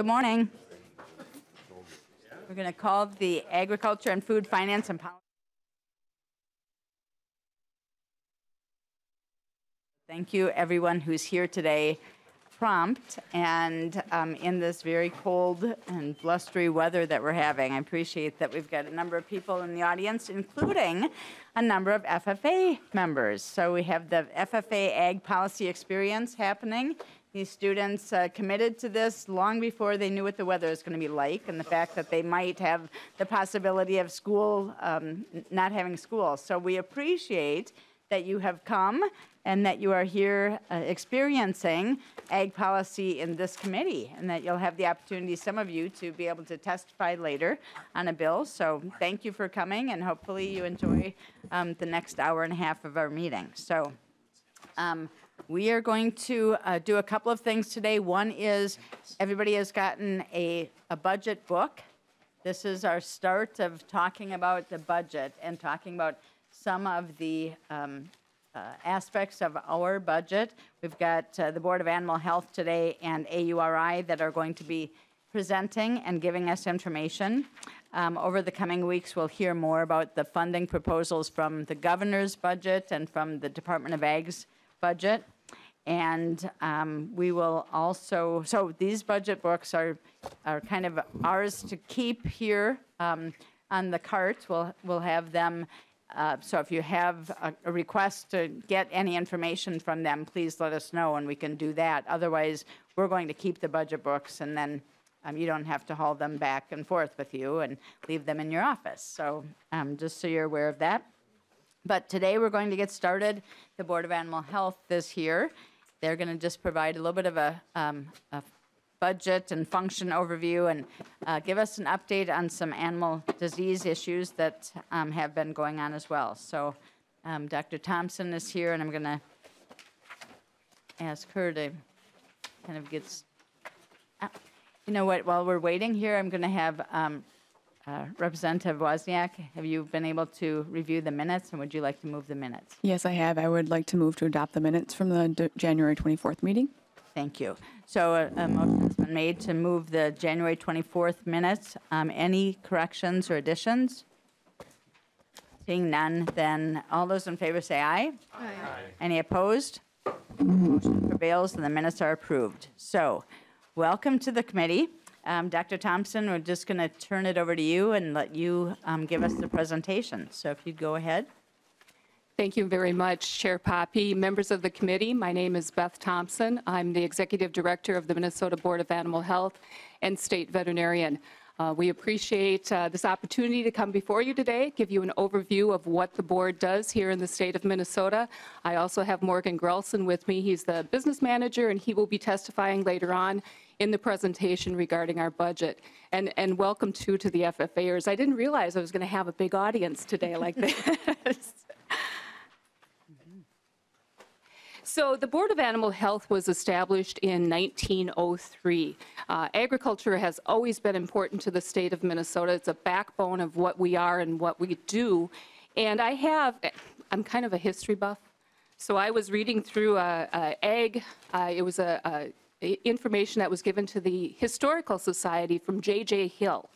Good morning. We're going to call the Agriculture and Food Finance and Policy. Thank you, everyone who's here today prompt and in this very cold and blustery weather that we're having. I appreciate that we've got a number of people in the audience, including a number of FFA members. So we have the FFA Ag Policy Experience happening. These students committed to this long before they knew what the weather is going to be like, and the fact that they might have the possibility of school, not having school. So we appreciate that you have come and that you are here experiencing ag policy in this committee, and that you'll have the opportunity, some of you, to be able to testify later on a bill. So thank you for coming, and hopefully you enjoy the next hour and a half of our meeting. So. We are going to do a couple of things today. One is everybody has gotten a budget book. This is our start of talking about the budget and talking about some of the aspects of our budget. We've got the Board of Animal Health today and AURI that are going to be presenting and giving us information. Over the coming weeks, we'll hear more about the funding proposals from the governor's budget and from the Department of Ag's budget. And we will also, so these budget books are kind of ours to keep here on the cart. We'll have them, so if you have a request to get any information from them, please let us know and we can do that. Otherwise, we're going to keep the budget books, and then you don't have to haul them back and forth with you and leave them in your office. So just so you're aware of that. But today we're going to get started. The Board of Animal Health is here. They're going to just provide a little bit of a budget and function overview and give us an update on some animal disease issues that have been going on as well. So Dr. Thompson is here, and I'm going to ask her to kind of get, you know what, while we're waiting here, I'm going to have Representative Wozniak, have you been able to review the minutes, and would you like to move the minutes? Yes, I have. I would like to move to adopt the minutes from the January 24th meeting. Thank you. So a motion has been made to move the January 24th minutes. Any corrections or additions? Seeing none, then all those in favor say aye. Aye. Aye. Any opposed? Motion prevails, and the minutes are approved. So welcome to the committee. Dr. Thompson, we're just going to turn it over to you and let you give us the presentation. So if you'd go ahead. Thank you very much, Chair Poppe, members of the committee. My name is Beth Thompson. I'm the Executive Director of the Minnesota Board of Animal Health and State Veterinarian. We appreciate this opportunity to come before you today, give you an overview of what the board does here in the state of Minnesota. I also have Morgan Grelson with me. He's the business manager, and he will be testifying later on in the presentation regarding our budget. And welcome to the FFAers. I didn't realize I was going to have a big audience today like this. So the Board of Animal Health was established in 1903. Agriculture has always been important to the state of Minnesota. It's a backbone of what we are and what we do. And I'm kind of a history buff. So I was reading through information that was given to the Historical Society from J.J. Hill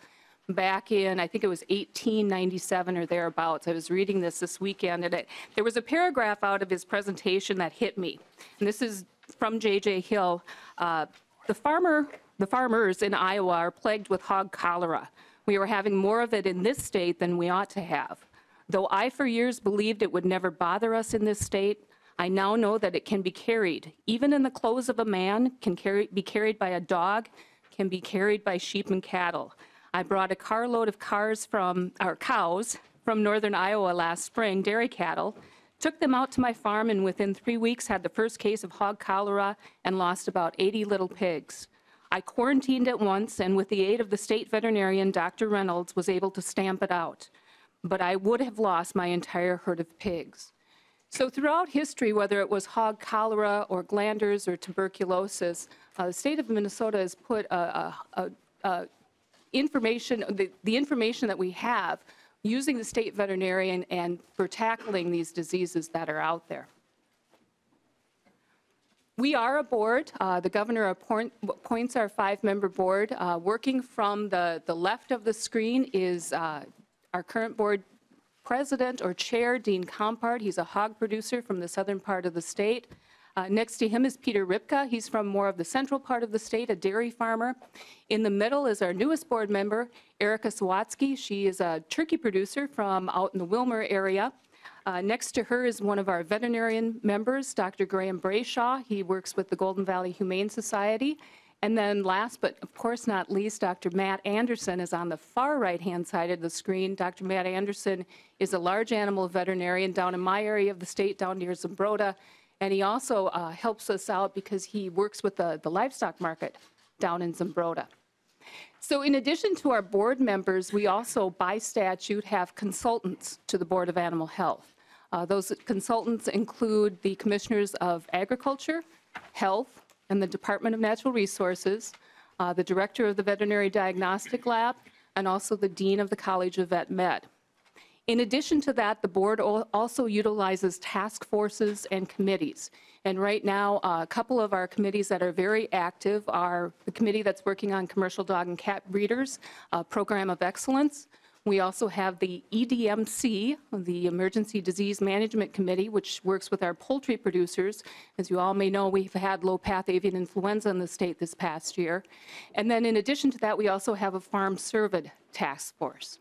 back in, I think it was 1897 or thereabouts. I was reading this weekend, and there was a paragraph out of his presentation that hit me. And this is from J.J. Hill. The farmers in Iowa are plagued with hog cholera. We are having more of it in this state than we ought to have. Though I for years believed it would never bother us in this state, I now know that it can be carried, even in the clothes of a man, be carried by a dog, can be carried by sheep and cattle. I brought a carload of cows from northern Iowa last spring, dairy cattle, took them out to my farm, and within 3 weeks had the first case of hog cholera and lost about 80 little pigs. I quarantined it once, and with the aid of the state veterinarian, Dr. Reynolds, was able to stamp it out. But I would have lost my entire herd of pigs. So throughout history, whether it was hog cholera or glanders or tuberculosis, the state of Minnesota has put the information that we have using the state veterinarian and for tackling these diseases that are out there. We are a board. The governor appoints our five-member board. Working from the left of the screen is our current board president or chair, Dean Compart. He's a hog producer from the southern part of the state. Next to him is Peter Ripka. He's from more of the central part of the state, a dairy farmer. In the middle is our newest board member, Erica Sawatzky. She is a turkey producer from out in the Willmar area. Next to her is one of our veterinarian members, Dr. Graham Brayshaw. He works with the Golden Valley Humane Society. And then last but of course not least, Dr. Matt Anderson is on the far right-hand side of the screen. Dr. Matt Anderson is a large animal veterinarian down in my area of the state, down near Zumbrota. And he also helps us out because he works with the livestock market down in Zumbrota. So in addition to our board members, we also, by statute, have consultants to the Board of Animal Health. Those consultants include the Commissioners of Agriculture, Health, and the Department of Natural Resources, the Director of the Veterinary Diagnostic Lab, and also the Dean of the College of Vet Med. In addition to that, the board also utilizes task forces and committees. And right now, a couple of our committees that are very active are the committee that's working on commercial dog and cat breeders, Program of Excellence. We also have the EDMC, the Emergency Disease Management Committee, which works with our poultry producers. As you all may know, we've had low-path avian influenza in the state this past year. And then in addition to that, we also have a farm survey task force.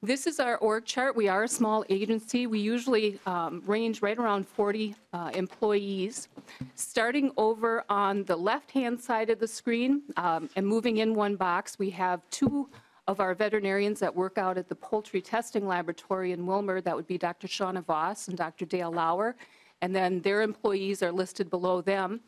This is our org chart. We are a small agency. We usually range right around 40 employees. Starting over on the left-hand side of the screen and moving in one box, we have two of our veterinarians that work out at the poultry testing laboratory in Willmar. That would be Dr. Shauna Voss and Dr. Dale Lauer, and then their employees are listed below them.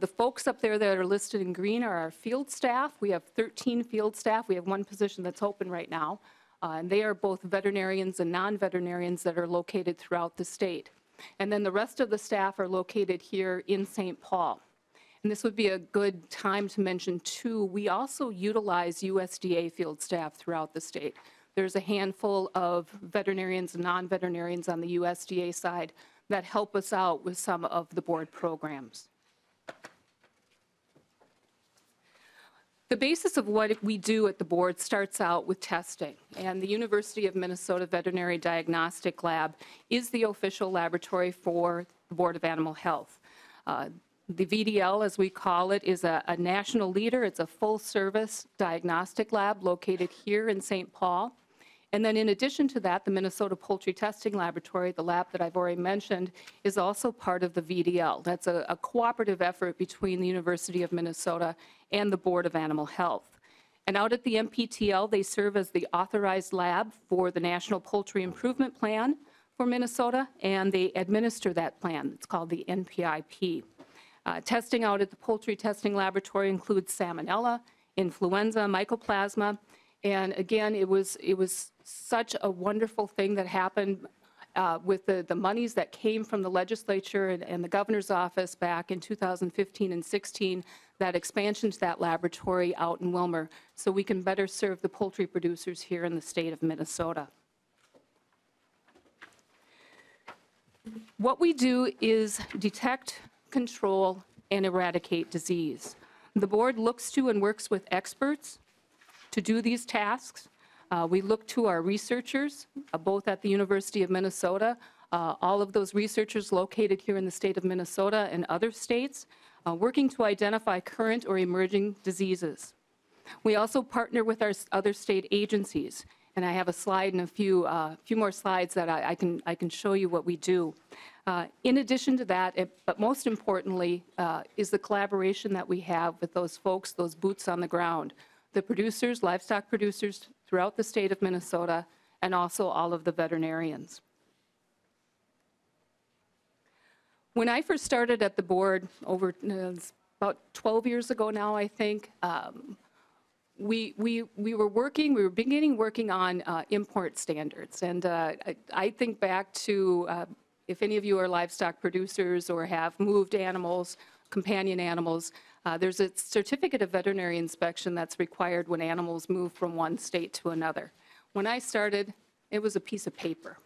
The folks up there that are listed in green are our field staff. We have 13 field staff. We have one position that's open right now. And they are both veterinarians and non-veterinarians that are located throughout the state. And then the rest of the staff are located here in St. Paul. And this would be a good time to mention, too, we also utilize USDA field staff throughout the state. There's a handful of veterinarians and non-veterinarians on the USDA side that help us out with some of the board programs. The basis of what we do at the board starts out with testing, and the University of Minnesota Veterinary Diagnostic Lab is the official laboratory for the Board of Animal Health. The VDL, as we call it, is a national leader. It's a full-service diagnostic lab located here in St. Paul. And then in addition to that, the Minnesota Poultry Testing Laboratory, the lab that I've already mentioned, is also part of the VDL. That's a cooperative effort between the University of Minnesota and the Board of Animal Health. And out at the MPTL, they serve as the authorized lab for the National Poultry Improvement Plan for Minnesota, and they administer that plan. It's called the NPIP. Testing out at the Poultry Testing Laboratory includes salmonella, influenza, mycoplasma, and again, it was such a wonderful thing that happened with the monies that came from the legislature and the governor's office back in 2015 and 16, that expansion to that laboratory out in Willmar, so we can better serve the poultry producers here in the state of Minnesota. What we do is detect, control, and eradicate disease. The board looks to and works with experts to do these tasks. We look to our researchers, both at the University of Minnesota, all of those researchers located here in the state of Minnesota and other states, working to identify current or emerging diseases. We also partner with our other state agencies, and I have a slide and a few more slides that I can show you what we do. In addition to that, but most importantly, is the collaboration that we have with those folks, those boots on the ground. The producers, livestock producers throughout the state of Minnesota, and also all of the veterinarians. When I first started at the board over about 12 years ago now, I think, we were beginning working on import standards. And I think back to, if any of you are livestock producers or have moved animals, companion animals, there's a certificate of veterinary inspection that's required when animals move from one state to another. When I started, it was a piece of paper.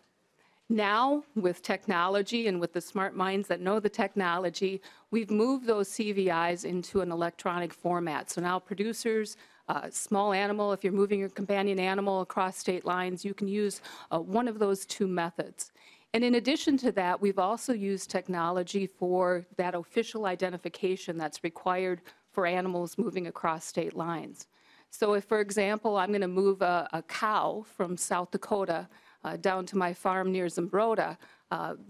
Now, with technology and with the smart minds that know the technology, we've moved those CVIs into an electronic format. So now producers, small animal, if you're moving your companion animal across state lines, you can use one of those two methods. And in addition to that, we've also used technology for that official identification that's required for animals moving across state lines. So if, for example, I'm going to move a cow from South Dakota down to my farm near Zumbrota,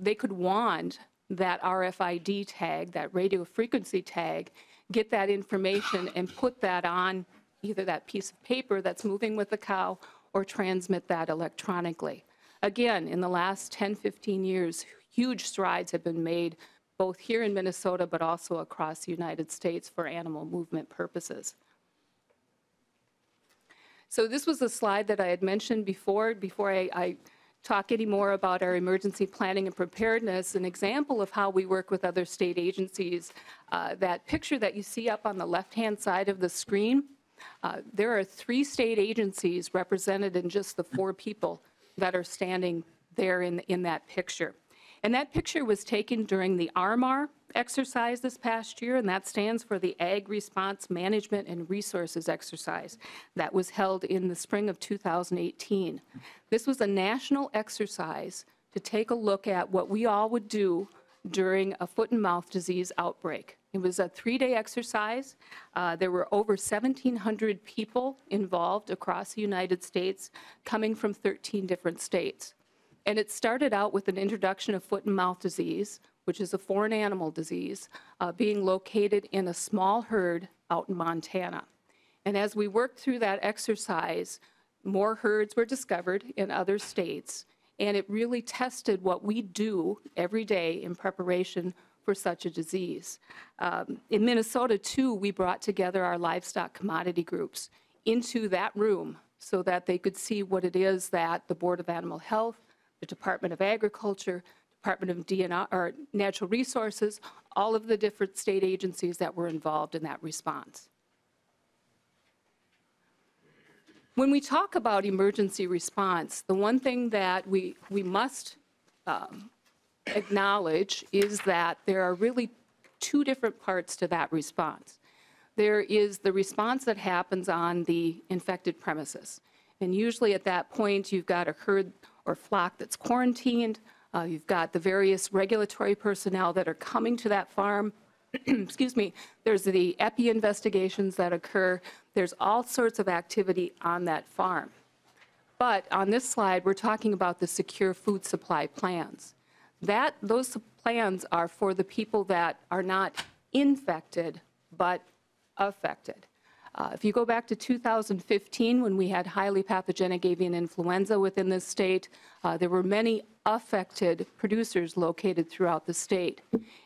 they could wand that RFID tag, that radio frequency tag, get that information and put that on either that piece of paper that's moving with the cow or transmit that electronically. Again, in the last 10, 15 years, huge strides have been made both here in Minnesota but also across the United States for animal movement purposes. So this was a slide that I had mentioned before. Before I talk any more about our emergency planning and preparedness, an example of how we work with other state agencies, that picture that you see up on the left-hand side of the screen, there are 3 state agencies represented in just the 4 people that are standing there in that picture. And that picture was taken during the ARMAR exercise this past year, and that stands for the Ag Response Management and Resources Exercise that was held in the spring of 2018. This was a national exercise to take a look at what we all would do during a foot and mouth disease outbreak. It was a 3-day exercise. There were over 1,700 people involved across the United States, coming from 13 different states. And it started out with an introduction of foot and mouth disease, which is a foreign animal disease, being located in a small herd out in Montana. And as we worked through that exercise, more herds were discovered in other states, and it really tested what we do every day in preparation for such a disease. In Minnesota, too, we brought together our livestock commodity groups into that room so that they could see what it is that the Board of Animal Health, the Department of Agriculture, Department of DNR, or Natural Resources, all of the different state agencies that were involved in that response. When we talk about emergency response, the one thing that we must acknowledge is that there are really 2 different parts to that response. There is the response that happens on the infected premises. And usually at that point, you've got a herd or flock that's quarantined. You've got the various regulatory personnel that are coming to that farm. Excuse me. There's the EPI investigations that occur. There's all sorts of activity on that farm. But on this slide, we're talking about the secure food supply plans. Those plans are for the people that are not infected but affected. If you go back to 2015, when we had highly pathogenic avian influenza within this state, there were many affected producers located throughout the state.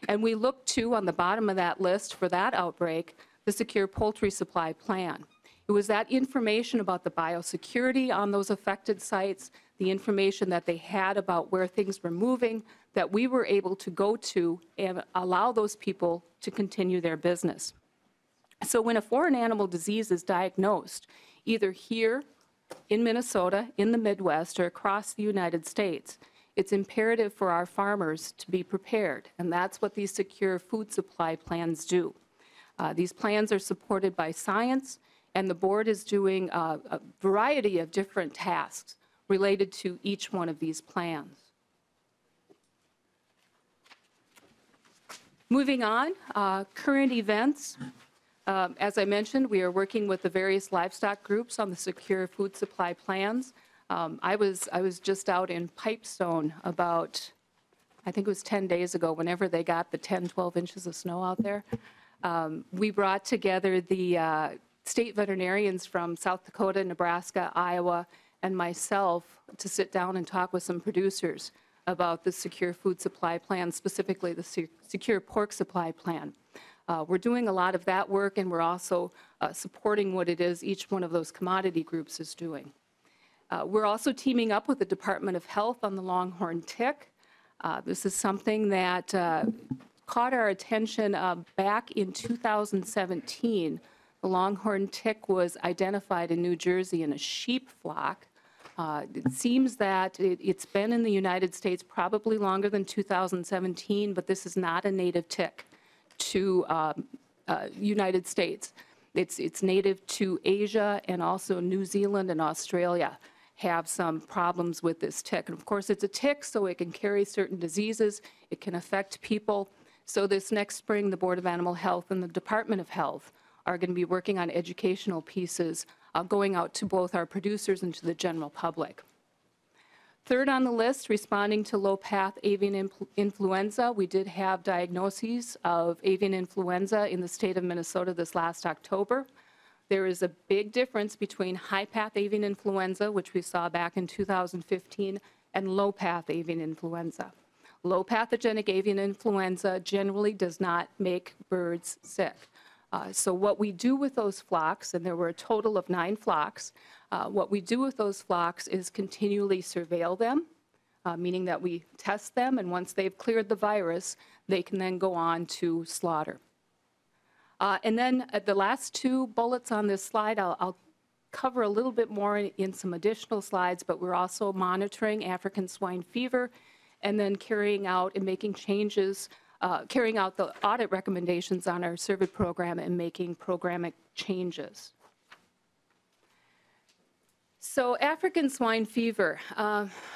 And we looked to, on the bottom of that list for that outbreak, the Secure Poultry Supply Plan. It was that information about the biosecurity on those affected sites, the information that they had about where things were moving, that we were able to go to and allow those people to continue their business. So when a foreign animal disease is diagnosed, either here in Minnesota, in the Midwest, or across the United States, it's imperative for our farmers to be prepared, and that's what these secure food supply plans do. These plans are supported by science, and the board is doing a variety of different tasks related to each one of these plans. Moving on, current events. As I mentioned, we are working with the various livestock groups on the secure food supply plans. I was just out in Pipestone about, I think it was 10 days ago, whenever they got the 10, 12 inches of snow out there. We brought together the state veterinarians from South Dakota, Nebraska, Iowa, and myself to sit down and talk with some producers about the secure food supply plan, specifically the secure pork supply plan. We're doing a lot of that work, and we're also supporting what it is each one of those commodity groups is doing. We're also teaming up with the Department of Health on the longhorn tick. This is something that caught our attention back in 2017. The longhorn tick was identified in New Jersey in a sheep flock. It seems that it's been in the United States probably longer than 2017, but this is not a native tick to United States. It's native to Asia, and also New Zealand and Australia have some problems with this tick. And of course, it's a tick, so it can carry certain diseases. It can affect people. So this next spring, the Board of Animal Health and the Department of Health are going to be working on educational pieces going out to both our producers and to the general public. Third on the list, responding to low-path avian influenza. We did have diagnoses of avian influenza in the state of Minnesota this last October. There is a big difference between high-path avian influenza, which we saw back in 2015, and low-path avian influenza. Low-pathogenic avian influenza generally does not make birds sick. So what we do with those flocks, and there were a total of 9 flocks, what we do with those flocks is continually surveil them, meaning that we test them, and once they've cleared the virus, they can then go on to slaughter. And then the last 2 bullets on this slide, I'll cover a little bit more in some additional slides, but we're also monitoring African swine fever and then carrying out and making changes, carrying out the audit recommendations on our CWD program and making programmatic changes. So African swine fever,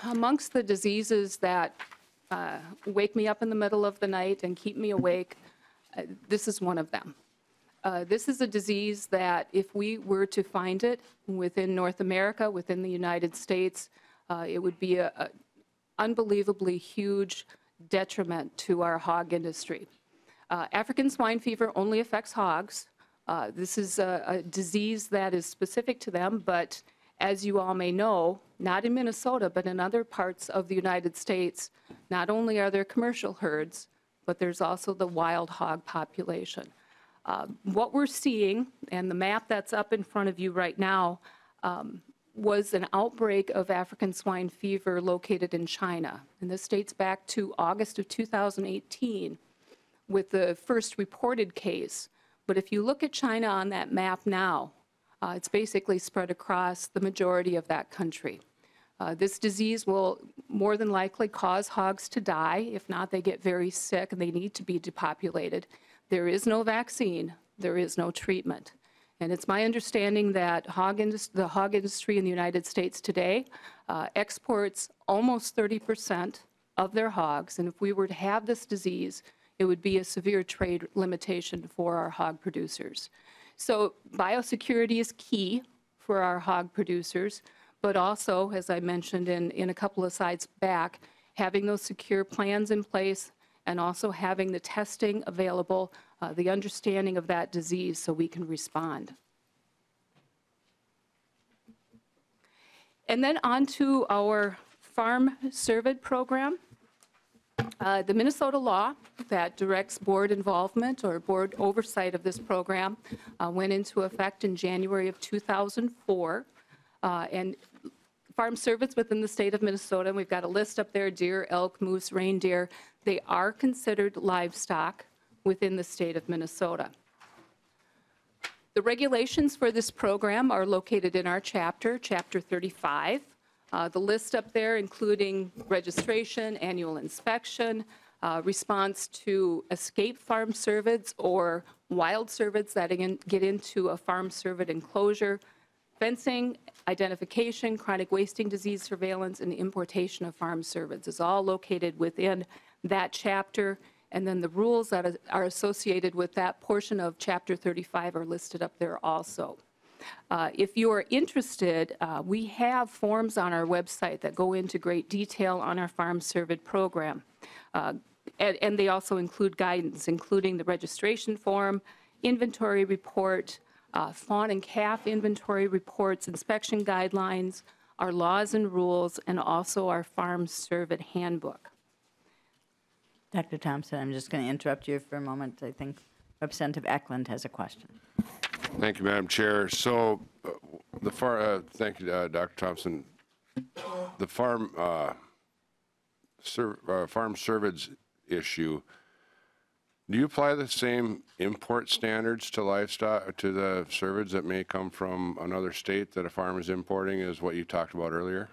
amongst the diseases that wake me up in the middle of the night and keep me awake, this is one of them. This is a disease that if we were to find it within North America, within the United States, it would be an unbelievably huge detriment to our hog industry. African swine fever only affects hogs. This is a disease that is specific to them, but as you all may know, not in Minnesota, but in other parts of the United States, not only are there commercial herds, but there's also the wild hog population. What we're seeing, and the map that's up in front of you right now, was an outbreak of African swine fever located in China. And this dates back to August of 2018 with the first reported case. But if you look at China on that map now, it's basically spread across the majority of that country. This disease will more than likely cause hogs to die. If not, they get very sick and they need to be depopulated. There is no vaccine. There is no treatment. And it's my understanding that the hog industry in the United States today exports almost 30% of their hogs. And if we were to have this disease, it would be a severe trade limitation for our hog producers. So biosecurity is key for our hog producers, but also, as I mentioned in a couple of slides back, having those secure plans in place and also having the testing available, the understanding of that disease so we can respond. And then on to our farm CWD program. The Minnesota law that directs board involvement or board oversight of this program went into effect in January of 2004. And farm CWDs within the state of Minnesota, and we've got a list up there, deer, elk, moose, reindeer, they are considered livestock within the state of Minnesota. The regulations for this program are located in our chapter, Chapter 35. The list up there including registration, annual inspection, response to escape farm CWDs or wild CWDs that get into a farm CWD enclosure, fencing, identification, chronic wasting disease surveillance, and importation of farm CWDs is all located within that chapter. And then the rules that are associated with that portion of Chapter 35 are listed up there also. If you are interested, we have forms on our website that go into great detail on our farm CWD program. And they also include guidance, including the registration form, inventory report, fawn and calf inventory reports, inspection guidelines, our laws and rules, and also our farm CWD handbook. Dr. Thompson, I'm just going to interrupt you for a moment. I think Representative Eklund has a question. Thank you, Madam Chair. So, thank you, Dr. Thompson. The farm CWDs issue Do you apply the same import standards to livestock, to the cervids that may come from another state that a farm is importing, is what you talked about earlier?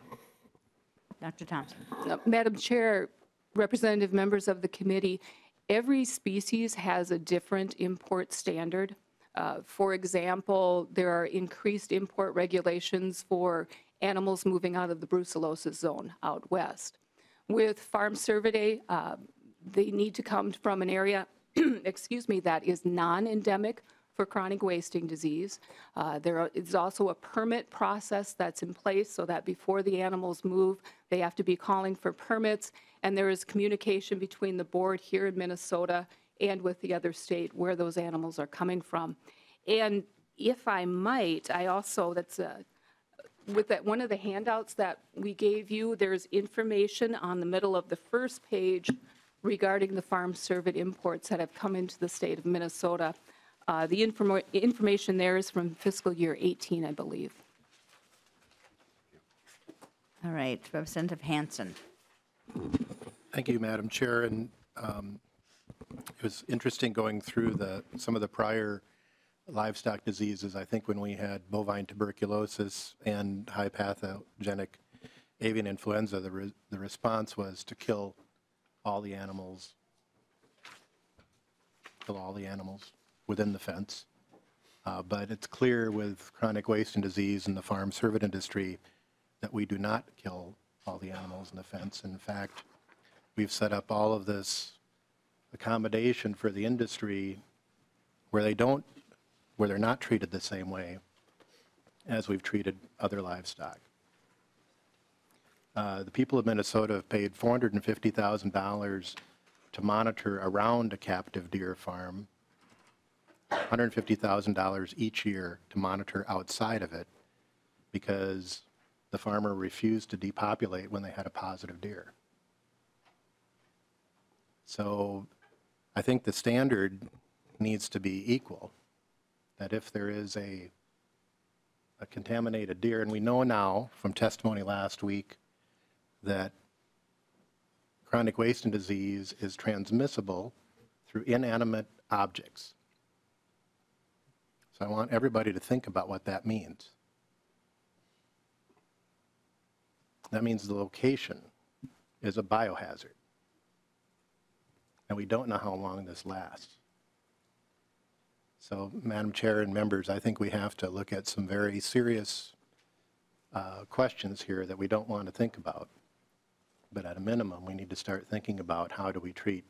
Dr. Thompson. Madam Chair, representative members of the committee, every species has a different import standard. For example, there are increased import regulations for animals moving out of the brucellosis zone out west. With farm cervidae, they need to come from an area excuse me, that is non-endemic for chronic wasting disease. There is also a permit process that's in place so that before the animals move, they have to be calling for permits, and there is communication between the board here in Minnesota and with the other state where those animals are coming from. And if I might, I also, that's with that one of the handouts that we gave you, there's information on the middle of the first page regarding the farm cervid imports that have come into the state of Minnesota. The information there is from fiscal year 18, I believe. All right, Representative Hansen. Thank you, Madam Chair. And it was interesting going through some of the prior livestock diseases. I think when we had bovine tuberculosis and high pathogenic avian influenza, the response was to kill all the animals, within the fence. But it's clear with chronic wasting disease and the farm cervid industry that we do not kill all the animals in the fence. In fact, we've set up all of this accommodation for the industry where they don't, where they're not treated the same way as we've treated other livestock. The people of Minnesota have paid $450,000 to monitor around a captive deer farm, $150,000 each year to monitor outside of it because the farmer refused to depopulate when they had a positive deer. So I think the standard needs to be equal, that if there is a contaminated deer, and we know now from testimony last week that chronic wasting disease is transmissible through inanimate objects. So I want everybody to think about what that means. That means the location is a biohazard. And we don't know how long this lasts. So, Madam Chair and members, I think we have to look at some very serious questions here that we don't want to think about. But at a minimum, we need to start thinking about how do we treat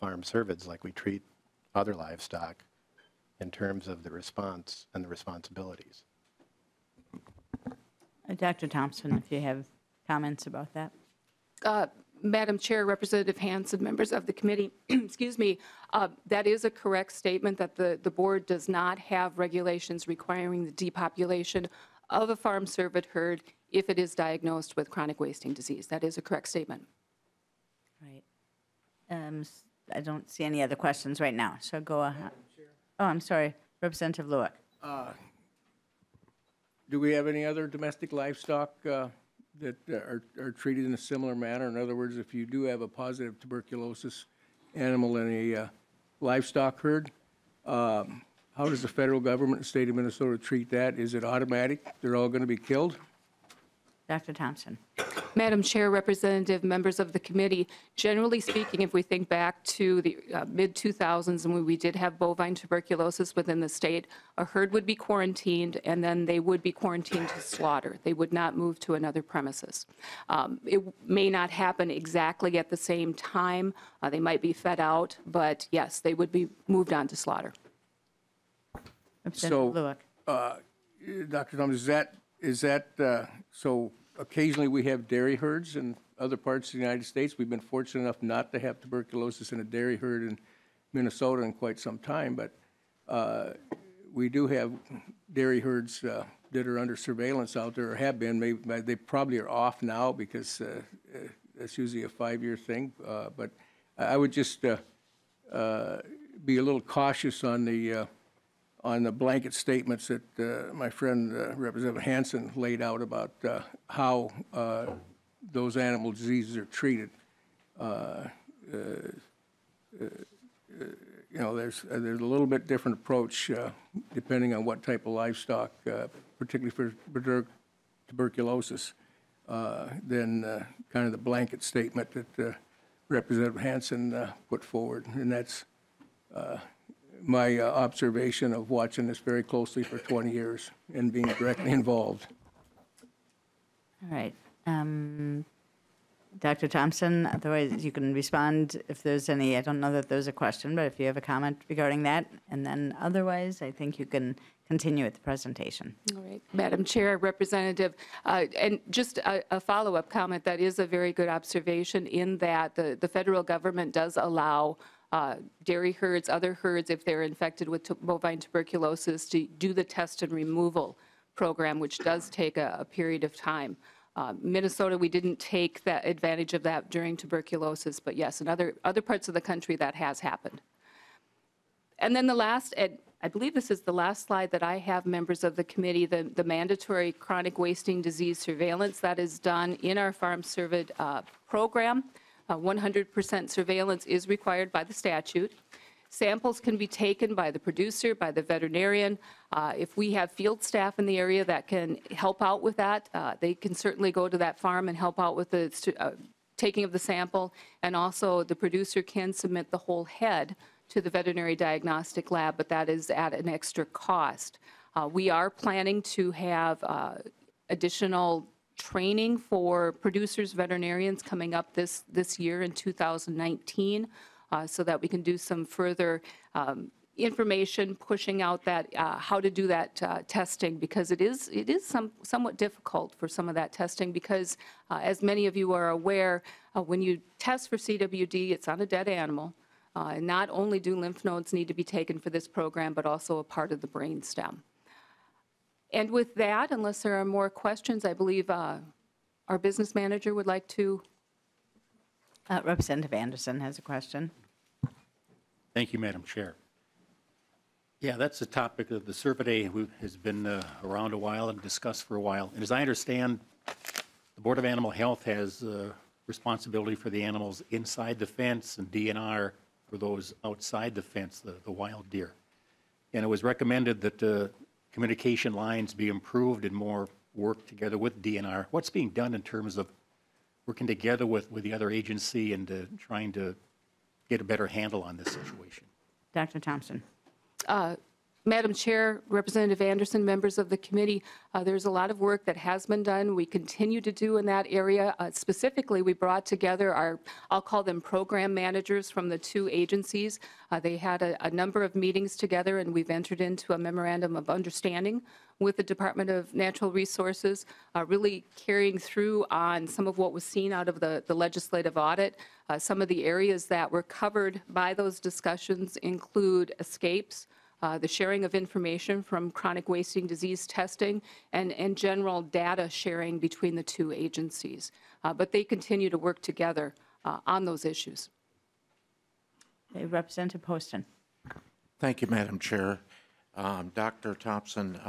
farm cervids like we treat other livestock in terms of the response and the responsibilities. Dr. Thompson, if you have comments about that. Madam Chair, Representative Hanson, members of the committee, excuse me, that is a correct statement that the board does not have regulations requiring the depopulation of a farm cervid herd if it is diagnosed with chronic wasting disease. That is a correct statement. Right. I don't see any other questions right now, so go ahead. Oh, I'm sorry, Representative Lewick. Do we have any other domestic livestock that are treated in a similar manner? In other words, if you do have a positive tuberculosis animal in a livestock herd, how does the federal government and state of Minnesota treat that? Is it automatic? They're all going to be killed? Dr. Thompson. Madam Chair, Representative, members of the committee, generally speaking, if we think back to the mid-2000s and when we did have bovine tuberculosis within the state, a herd would be quarantined and then they would be quarantined to slaughter. They would not move to another premises. It may not happen exactly at the same time. They might be fed out, but yes, they would be moved on to slaughter. So, Dr. Thompson, so occasionally we have dairy herds in other parts of the United States. We've been fortunate enough not to have tuberculosis in a dairy herd in Minnesota in quite some time, but we do have dairy herds that are under surveillance out there, or have been. Maybe they probably are off now because it's usually a 5-year thing, but I would just be a little cautious on the blanket statements that my friend Representative Hansen laid out about how those animal diseases are treated. know, there's a little bit different approach depending on what type of livestock, particularly for tuberculosis, than kind of the blanket statement that Representative Hansen put forward. And that's my observation of watching this very closely for 20 years and being directly involved. All right. Dr. Thompson, otherwise you can respond if there's any. I don't know that there's a question, but if you have a comment regarding that, and then otherwise I think you can continue with the presentation. All right. Madam Chair, Representative, and just a follow-up comment. That is a very good observation in that the federal government does allow dairy herds, other herds, if they're infected with bovine tuberculosis, to do the test and removal program, which does take a period of time. Minnesota, we didn't take that advantage of that during tuberculosis, but yes, in other parts of the country that has happened. And then the last, and I believe this is the last slide that I have, members of the committee, the mandatory chronic wasting disease surveillance that is done in our farm surveyed program. 100% surveillance is required by the statute. Samples can be taken by the producer, by the veterinarian. If we have field staff in the area that can help out with that, they can certainly go to that farm and help out with the taking of the sample. And also the producer can submit the whole head to the veterinary diagnostic lab, but that is at an extra cost. We are planning to have additional training for producers, veterinarians coming up this year in 2019. So that we can do some further information, pushing out that how to do that testing, because it is somewhat difficult for some of that testing, because as many of you are aware, when you test for CWD, it's on a dead animal. And not only do lymph nodes need to be taken for this program, but also a part of the brain stem. And with that, unless there are more questions, I believe our business manager would like to. Representative Anderson has a question. Thank you, Madam Chair. Yeah, that's the topic of the survey. Has been around a while and discussed for a while. And as I understand, the Board of Animal Health has responsibility for the animals inside the fence, and DNR for those outside the fence, the wild deer. And it was recommended that communication lines be improved and more work together with DNR. What's being done in terms of working together with the other agency and trying to get a better handle on this situation? Dr. Thompson. Madam Chair, Representative Anderson, members of the committee, there's a lot of work that has been done. We continue to do in that area. Specifically, we brought together our, I'll call them program managers from the two agencies. They had a number of meetings together, and we've entered into a memorandum of understanding with the Department of Natural Resources, really carrying through on some of what was seen out of the legislative audit. Some of the areas that were covered by those discussions include escapes, the sharing of information from chronic wasting disease testing, and general data sharing between the two agencies. But they continue to work together on those issues. Okay, Representative Poston. Thank you, Madam Chair. Dr. Thompson,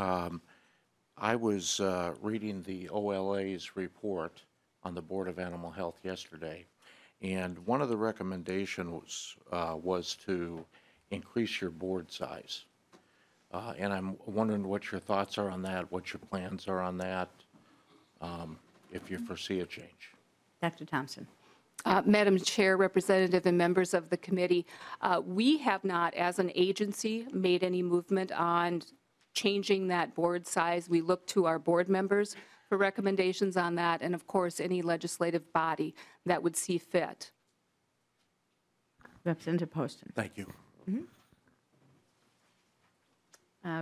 I was reading the OLA's report on the Board of Animal Health yesterday, and one of the recommendations was to increase your board size. And I'm wondering what your thoughts are on that, what your plans are on that, if you foresee a change. Dr. Thompson. Madam Chair, Representative, and members of the committee, we have not, as an agency, made any movement on changing that board size. We look to our board members for recommendations on that, and of course, any legislative body that would see fit. Representative Poston. Thank you. Mm-hmm.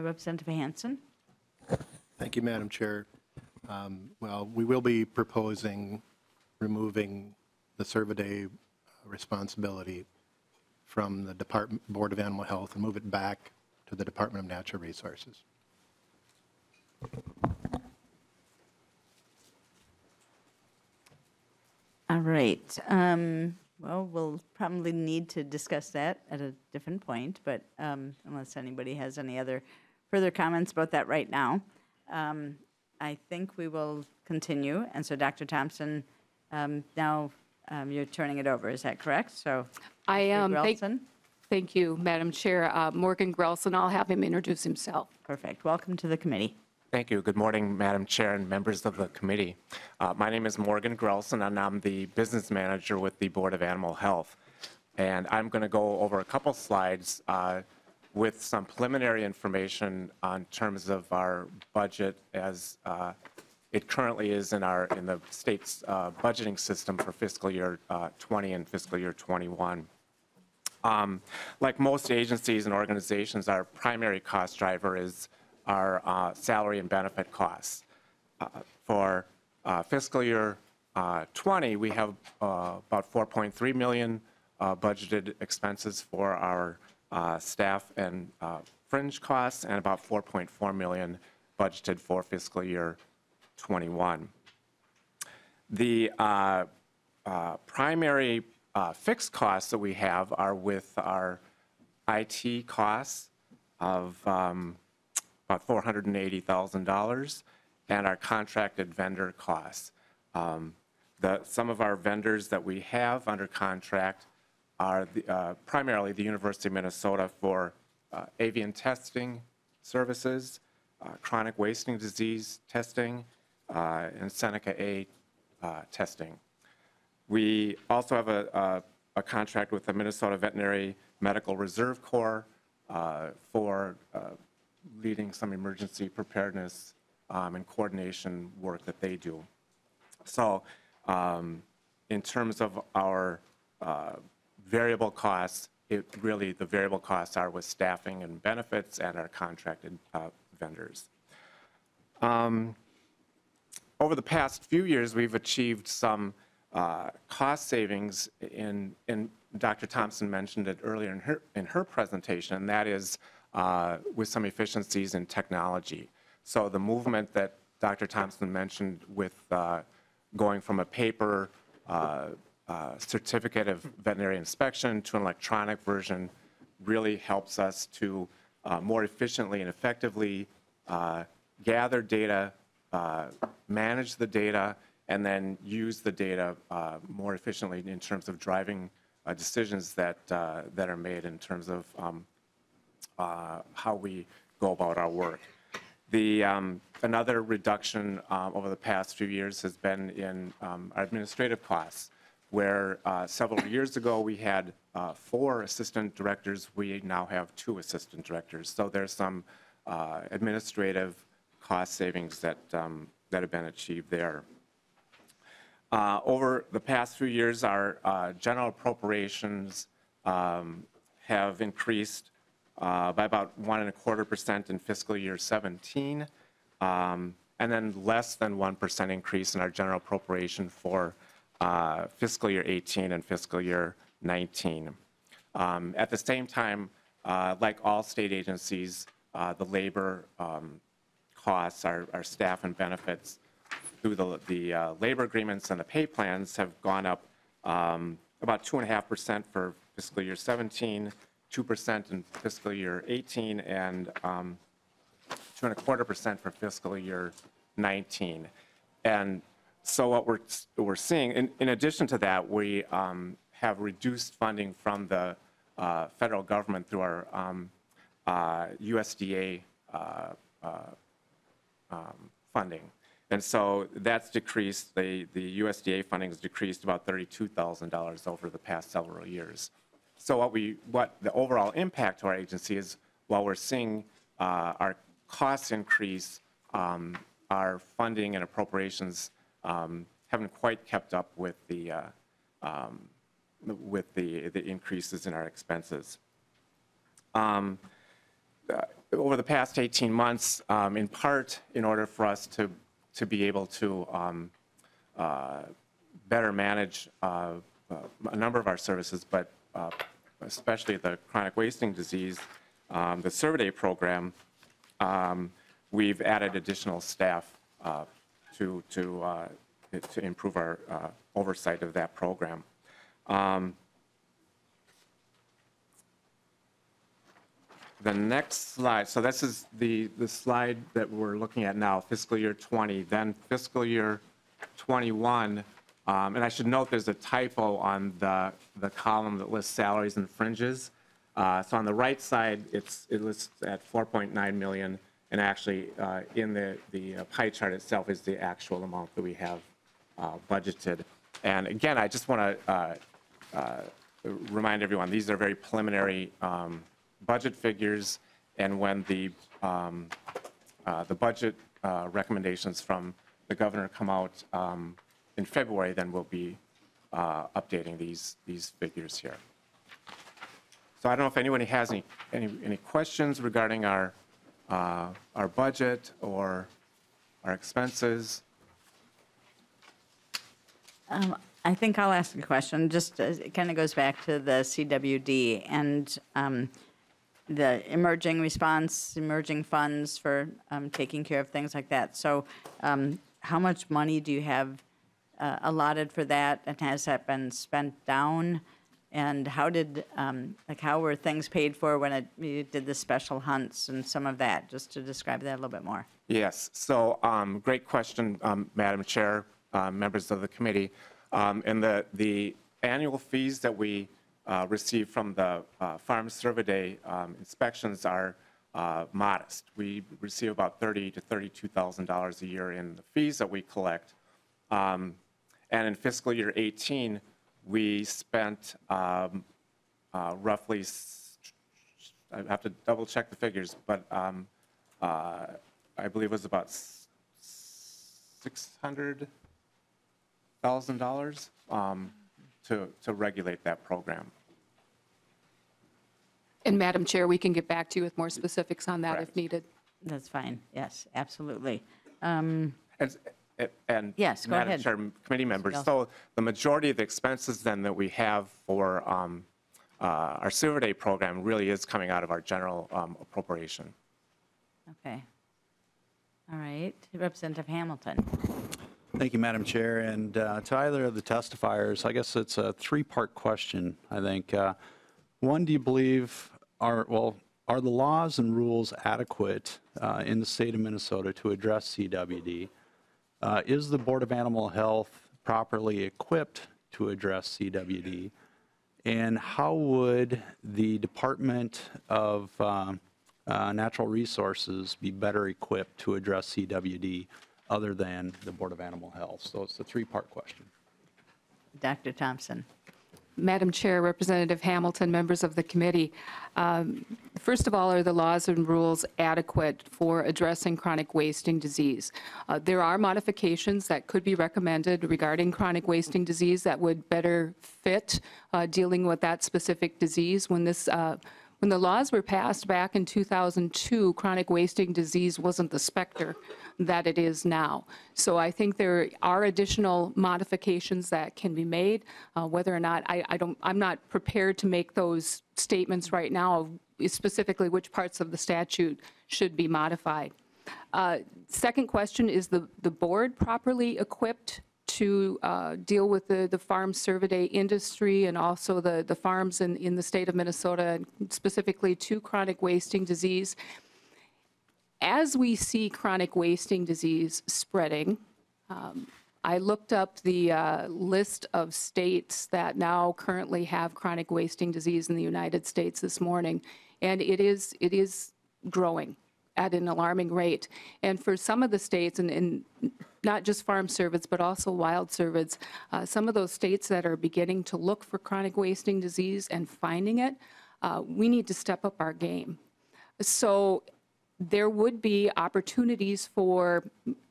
Representative Hansen. Thank you, Madam Chair. Well, we will be proposing removing the survey responsibility from the Department Board of Animal Health and move it back to the Department of Natural Resources. All right. Well, we'll probably need to discuss that at a different point, but unless anybody has any other further comments about that right now, I think we will continue. And so, Dr. Thompson, now you're turning it over. Is that correct? So, I am. Grelson. Thank you, Madam Chair. Morgan Grelson, I'll have him introduce himself. Perfect. Welcome to the committee. Thank you. Good morning, Madam Chair and members of the committee. My name is Morgan Grelson, and I'm the business manager with the Board of Animal Health. And I'm going to go over a couple slides with some preliminary information on terms of our budget as it currently is in the state's budgeting system for fiscal year 20 and fiscal year 21. Like most agencies and organizations, our primary cost driver is our salary and benefit costs. For fiscal year 20, we have about $4.3 million budgeted expenses for our staff and fringe costs, and about $4.4 million budgeted for fiscal year 21. The primary fixed costs that we have are with our IT costs of about $480,000 and our contracted vendor costs. Some of our vendors that we have under contract are primarily the University of Minnesota for avian testing services, chronic wasting disease testing, and Seneca A testing. We also have a contract with the Minnesota Veterinary Medical Reserve Corps for leading some emergency preparedness and coordination work that they do. So in terms of our variable costs, the variable costs are with staffing and benefits and our contracted vendors. Over the past few years, we've achieved some cost savings, and Dr. Thompson mentioned it earlier in her presentation, and that is with some efficiencies in technology. So the movement that Dr. Thompson mentioned with going from a paper certificate of veterinary inspection to an electronic version really helps us to more efficiently and effectively gather data, manage the data, and then use the data more efficiently in terms of driving decisions that are made in terms of how we go about our work. Another reduction over the past few years has been in our administrative costs, where several years ago we had 4 assistant directors. We now have 2 assistant directors. So there's some administrative cost savings that have been achieved there. Over the past few years, our general appropriations have increased by about 1.25% in fiscal year 17, and then less than 1% increase in our general appropriation for fiscal year 18 and fiscal year 19. At the same time, like all state agencies, the labor costs, our staff and benefits, through the labor agreements and the pay plans, have gone up about 2.5% for fiscal year 17, 2% in fiscal year 18, and 2.25% for fiscal year 19. And so what we're seeing, in addition to that, we have reduced funding from the federal government through our USDA funding. And so that's decreased, the USDA funding has decreased about $32,000 over the past several years. So what the overall impact to our agency is, while we're seeing our costs increase, our funding and appropriations haven't quite kept up with the increases in our expenses. Over the past 18 months, in part, in order for us to be able to better manage a number of our services, but especially the chronic wasting disease, the survey program, we've added additional staff to improve our oversight of that program. The next slide, so this is the slide that we're looking at now, fiscal year 20, then fiscal year 21. And I should note there's a typo on the column that lists salaries and fringes. So on the right side, it lists at 4.9 million, and actually in the pie chart itself is the actual amount that we have budgeted. And again, I just want to remind everyone, these are very preliminary budget figures, and when the budget recommendations from the governor come out in February, then we'll be updating these figures here. So I don't know if anyone has any questions regarding our budget or our expenses. I think I'll ask a question. Just it kind of goes back to the CWD and the emerging response, emerging funds for taking care of things like that. So how much money do you have allotted for that, and has that been spent down? And how did, like, how were things paid for when you did the special hunts and some of that? Just to describe that a little bit more. Yes. So, great question, Madam Chair, members of the committee. And the annual fees that we receive from the Farm Survey Day inspections are modest. We receive about $30,000 to $32,000 a year in the fees that we collect. And in fiscal year 18. We spent roughly, I have to double check the figures, but I believe it was about $600,000 to regulate that program. And Madam Chair, we can get back to you with more specifics on that. Correct. If needed. That's fine. Yes, absolutely. And yes, go ahead. Madam Chair, committee members, so the majority of the expenses then that we have for our Silver Day program really is coming out of our general appropriation. Okay. All right. Representative Hamilton. Thank you, Madam Chair. And to either of the testifiers, I guess it's a three-part question, I think. One, do you believe are the laws and rules adequate in the state of Minnesota to address CWD? Is the Board of Animal Health properly equipped to address CWD? And how would the Department of Natural Resources be better equipped to address CWD other than the Board of Animal Health? So it's a three-part question. Dr. Thompson. Madam Chair, Representative Hamilton, members of the committee, first of all, are the laws and rules adequate for addressing chronic wasting disease? There are modifications that could be recommended regarding chronic wasting disease that would better fit dealing with that specific disease. When the laws were passed back in 2002, chronic wasting disease wasn't the specter that it is now. So I think there are additional modifications that can be made. Whether or not, I'm not prepared to make those statements right now, specifically which parts of the statute should be modified. Second question, is the board properly equipped to deal with the farm survey day industry and also the farms in the state of Minnesota, specifically to chronic wasting disease? As we see chronic wasting disease spreading, I looked up the list of states that now currently have chronic wasting disease in the United States this morning, and it is growing at an alarming rate. And for some of the states, and not just farm cervids, but also wild cervids, some of those states that are beginning to look for chronic wasting disease and finding it, we need to step up our game. So there would be opportunities for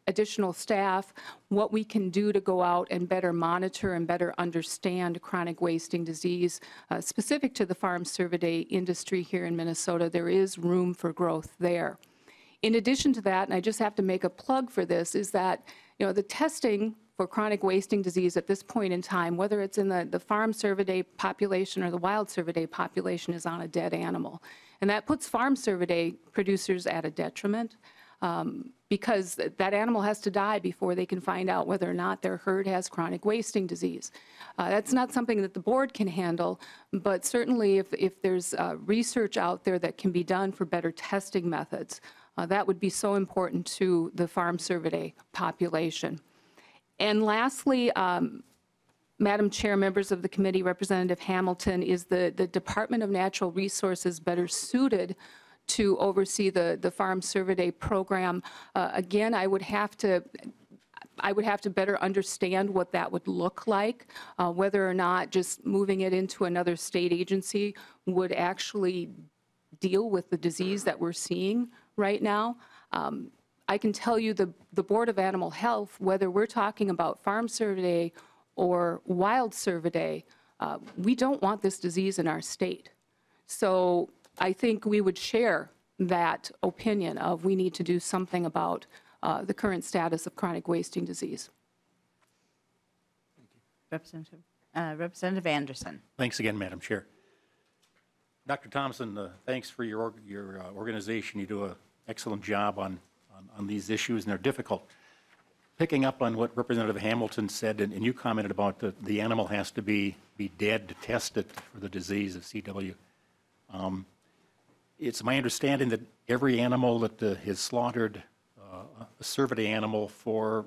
additional staff, what we can do to go out and better monitor and better understand chronic wasting disease specific to the farm survey day industry here in Minnesota. There is room for growth there. In addition to that, and I just have to make a plug for this, is that, you know, the testing for chronic wasting disease at this point in time, whether it's in the farm survey day population or the wild survey day population, is on a dead animal. And that puts farm survey day producers at a detriment because that animal has to die before they can find out whether or not their herd has chronic wasting disease. That's not something that the board can handle, but certainly if there's research out there that can be done for better testing methods, that would be so important to the farm survey day population. And lastly, Madam Chair, members of the committee, Representative Hamilton, is the Department of Natural Resources better suited to oversee the Farm Survey program? Again, I would have to better understand what that would look like, whether or not just moving it into another state agency would actually deal with the disease that we're seeing right now. I can tell you the Board of Animal Health, whether we're talking about Farm Survey or Wild Survey, we don't want this disease in our state. So I think we would share that opinion of we need to do something about the current status of chronic wasting disease. Thank you. Representative Anderson. Thanks again, Madam Chair. Dr. Thompson, thanks for your organization. You do an excellent job on these issues, and they're difficult. Picking up on what Representative Hamilton said, and you commented about the animal has to be dead to test it for the disease of CW. It's my understanding that every animal that is slaughtered, a survey animal for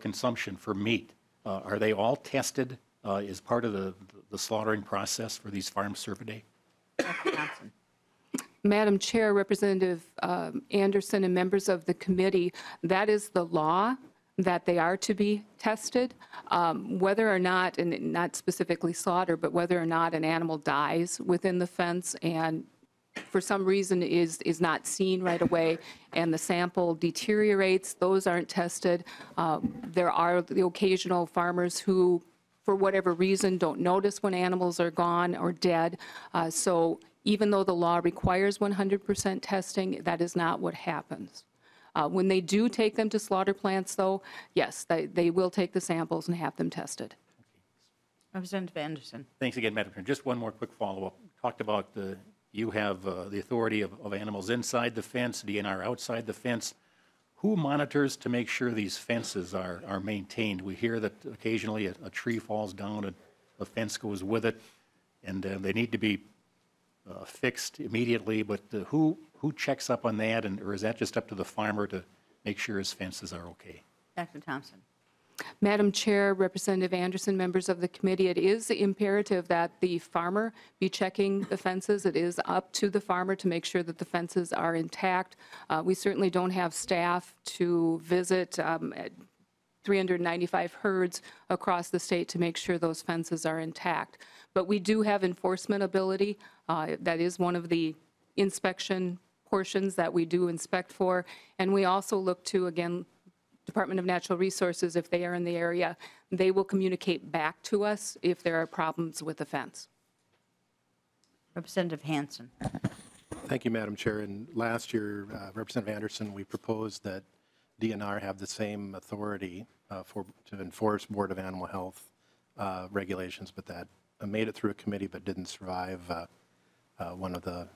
consumption, for meat, are they all tested as part of the slaughtering process for these farm survey? Madam Chair, Representative Anderson and members of the committee, that is the law that they are to be tested. Whether or not, and not specifically slaughter, but whether or not an animal dies within the fence and for some reason is not seen right away and the sample deteriorates, those aren't tested. There are the occasional farmers who, for whatever reason, don't notice when animals are gone or dead. So even though the law requires 100% testing, that is not what happens. When they do take them to slaughter plants, though, yes, they will take the samples and have them tested. Representative Anderson. Thanks again, Madam Chair. Just one more quick follow-up. Talked about you have the authority of animals inside the fence, DNR outside the fence. Who monitors to make sure these fences are maintained? We hear that occasionally a tree falls down and a fence goes with it, and they need to be fixed immediately, but who checks up on that, and or is that just up to the farmer to make sure his fences are okay? Dr. Thompson. Madam Chair, Representative Anderson, members of the committee, it is imperative that the farmer be checking the fences. It is up to the farmer to make sure that the fences are intact. We certainly don't have staff to visit 395 herds across the state to make sure those fences are intact. But we do have enforcement ability. That is one of the inspection portions that we do inspect for. And we also look to, again, Department of Natural Resources, if they are in the area, they will communicate back to us if there are problems with the fence. Representative Hanson. Thank you, Madam Chair. And last year, Representative Anderson, we proposed that DNR have the same authority to enforce Board of Animal Health regulations, but that made it through a committee but didn't survive one of the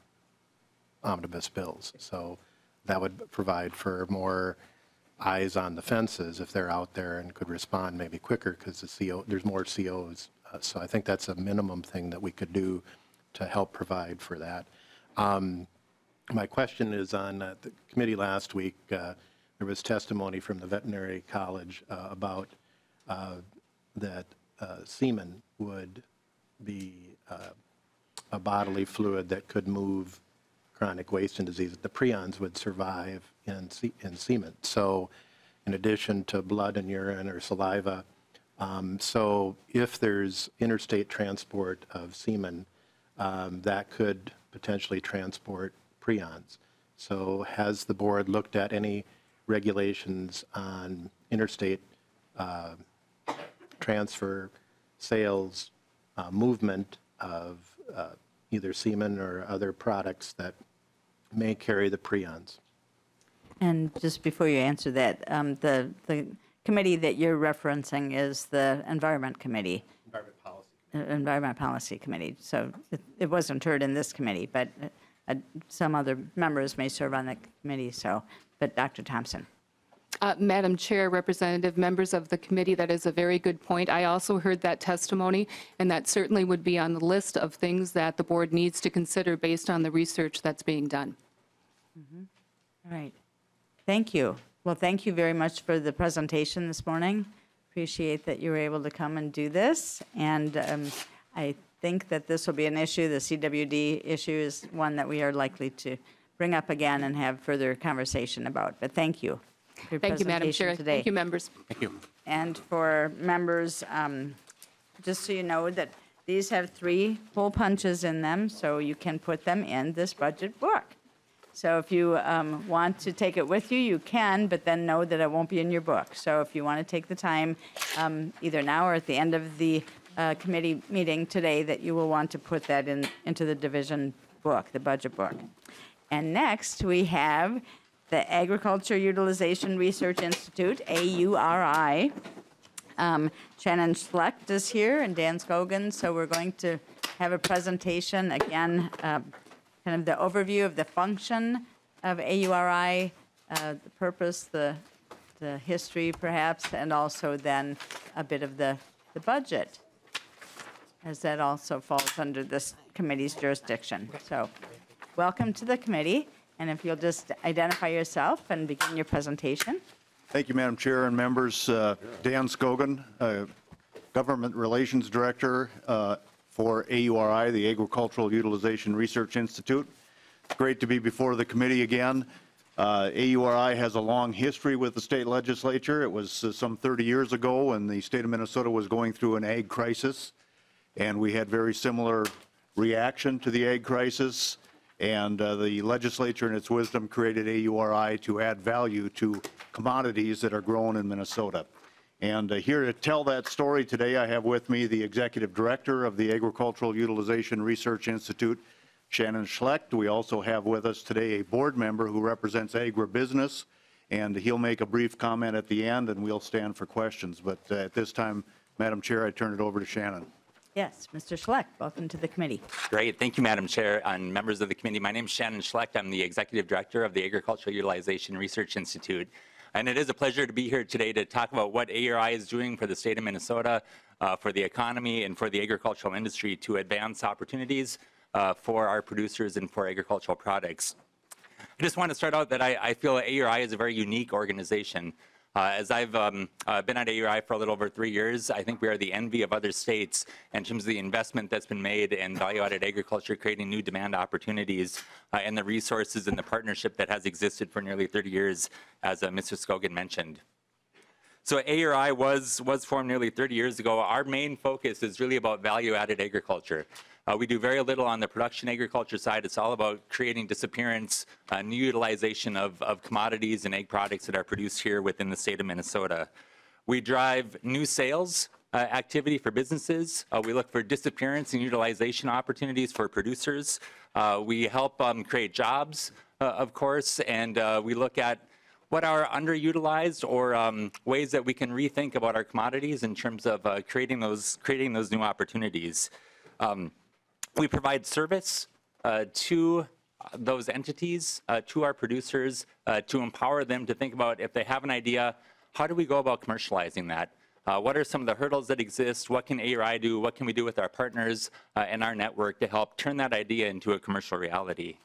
omnibus bills. So that would provide for more eyes on the fences if they're out there and could respond maybe quicker because there's more COs. So I think that's a minimum thing that we could do to help provide for that. My question is on the committee last week. There was testimony from the veterinary college about that semen would be a bodily fluid that could move chronic wasting disease. The prions would survive in semen. So in addition to blood and urine or saliva, so if there's interstate transport of semen, that could potentially transport prions. So has the board looked at any regulations on interstate transfer, sales, movement of either semen or other products that may carry the prions? And just before you answer that, the committee that you're referencing is the Environment Committee. Environment Policy Committee. So it wasn't heard in this committee, but some other members may serve on the committee. So, but Dr. Thompson. Madam Chair, Representative, members of the committee, that is a very good point. I also heard that testimony, and that certainly would be on the list of things that the board needs to consider based on the research that's being done. Mm-hmm. All right. Thank you. Well, thank you very much for the presentation this morning. appreciate that you were able to come and do this. And I think that this will be an issue. The CWD issue is one that we are likely to bring up again and have further conversation about. But thank you. Thank you, Madam Chair. Today. Thank you, members. Thank you. And for members, just so you know that these have 3 hole punches in them, so you can put them in this budget book. So if you want to take it with you, you can, but then know that it won't be in your book. So if you want to take the time, either now or at the end of the committee meeting today, that you will want to put that in into the division book, the budget book. And next we have the Agriculture Utilization Research Institute, AURI. Shannon Schlecht is here and Dan Skogan, so we're going to have a presentation, again, kind of the overview of the function of AURI, the purpose, the history perhaps, and also then a bit of the budget, as that also falls under this committee's jurisdiction. So welcome to the committee. And if you'll just identify yourself and begin your presentation. Thank you, Madam Chair and members. Dan Skogan, Government Relations Director for AURI, the Agricultural Utilization Research Institute. It's great to be before the committee again. AURI has a long history with the state legislature. It was some 30 years ago when the state of Minnesota was going through an ag crisis, and we had very similar reaction to the ag crisis. And the legislature, in its wisdom, created AURI to add value to commodities that are grown in Minnesota. And here to tell that story today, I have with me the executive director of the Agricultural Utilization Research Institute, Shannon Schlecht. We also have with us today a board member who represents agribusiness, and he'll make a brief comment at the end, and we'll stand for questions. But at this time, Madam Chair, I turn it over to Shannon. Yes, Mr. Schlecht, welcome to the committee. Great. Thank you, Madam Chair and members of the committee. My name is Shannon Schlecht. I'm the Executive Director of the Agricultural Utilization Research Institute. And it is a pleasure to be here today to talk about what AURI is doing for the state of Minnesota, for the economy, and for the agricultural industry to advance opportunities for our producers and for agricultural products. I just want to start out that I feel that AURI is a very unique organization. As I've been at AURI for a little over 3 years, I think we are the envy of other states in terms of the investment that's been made in value-added agriculture, creating new demand opportunities, and the resources and the partnership that has existed for nearly 30 years, as Mr. Skogan mentioned. So AURI was formed nearly 30 years ago. Our main focus is really about value-added agriculture. We do very little on the production agriculture side. It's all about creating disappearance, new utilization of commodities and egg products that are produced here within the state of Minnesota. We drive new sales activity for businesses. We look for disappearance and utilization opportunities for producers. We help create jobs, of course, and we look at what are underutilized or ways that we can rethink about our commodities in terms of creating those new opportunities. We provide service to those entities, to our producers, to empower them to think about if they have an idea, how do we go about commercializing that? What are some of the hurdles that exist? What can AURI do? What can we do with our partners and our network to help turn that idea into a commercial reality?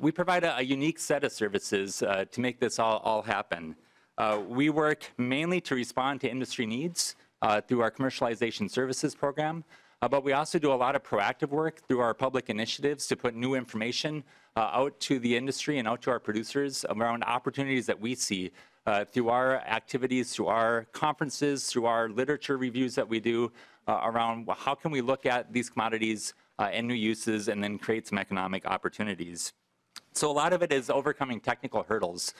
We provide a unique set of services to make this all happen. We work mainly to respond to industry needs through our commercialization services program. But we also do a lot of proactive work through our public initiatives to put new information out to the industry and out to our producers around opportunities that we see through our activities, through our conferences, through our literature reviews that we do around how can we look at these commodities and new uses and then create some economic opportunities. So a lot of it is overcoming technical hurdles.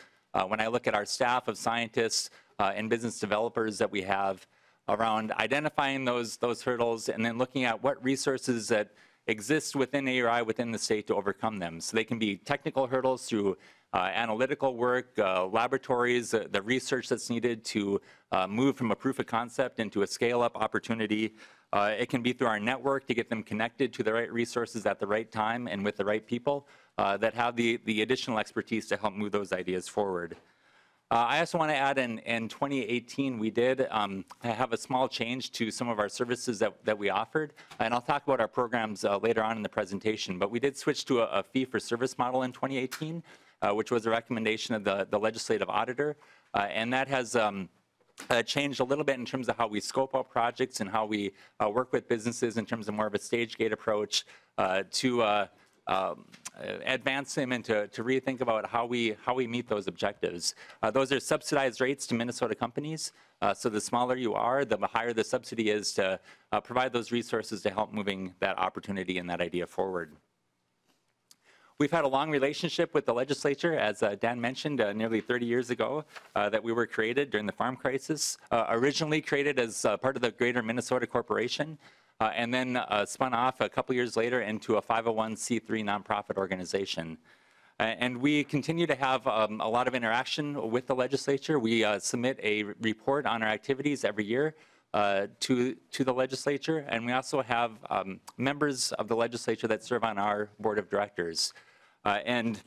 When I look at our staff of scientists and business developers that we have, around identifying those hurdles and then looking at what resources that exist within AURI within the state to overcome them. So they can be technical hurdles through analytical work, laboratories, the research that's needed to move from a proof of concept into a scale-up opportunity. It can be through our network to get them connected to the right resources at the right time and with the right people that have the additional expertise to help move those ideas forward. I also want to add in 2018 we did have a small change to some of our services that we offered, and I'll talk about our programs later on in the presentation, but we did switch to a fee-for-service model in 2018, which was a recommendation of the legislative auditor, and that has changed a little bit in terms of how we scope out projects and how we work with businesses in terms of more of a stage gate approach to advance them and to rethink about how we meet those objectives. Those are subsidized rates to Minnesota companies. So the smaller you are, the higher the subsidy is to provide those resources to help moving that opportunity and that idea forward. We've had a long relationship with the legislature, as Dan mentioned, nearly 30 years ago that we were created during the farm crisis, originally created as part of the Greater Minnesota Corporation, and then spun off a couple years later into a 501c3 nonprofit organization. And we continue to have a lot of interaction with the legislature. We submit a report on our activities every year to the legislature, and we also have members of the legislature that serve on our board of directors. And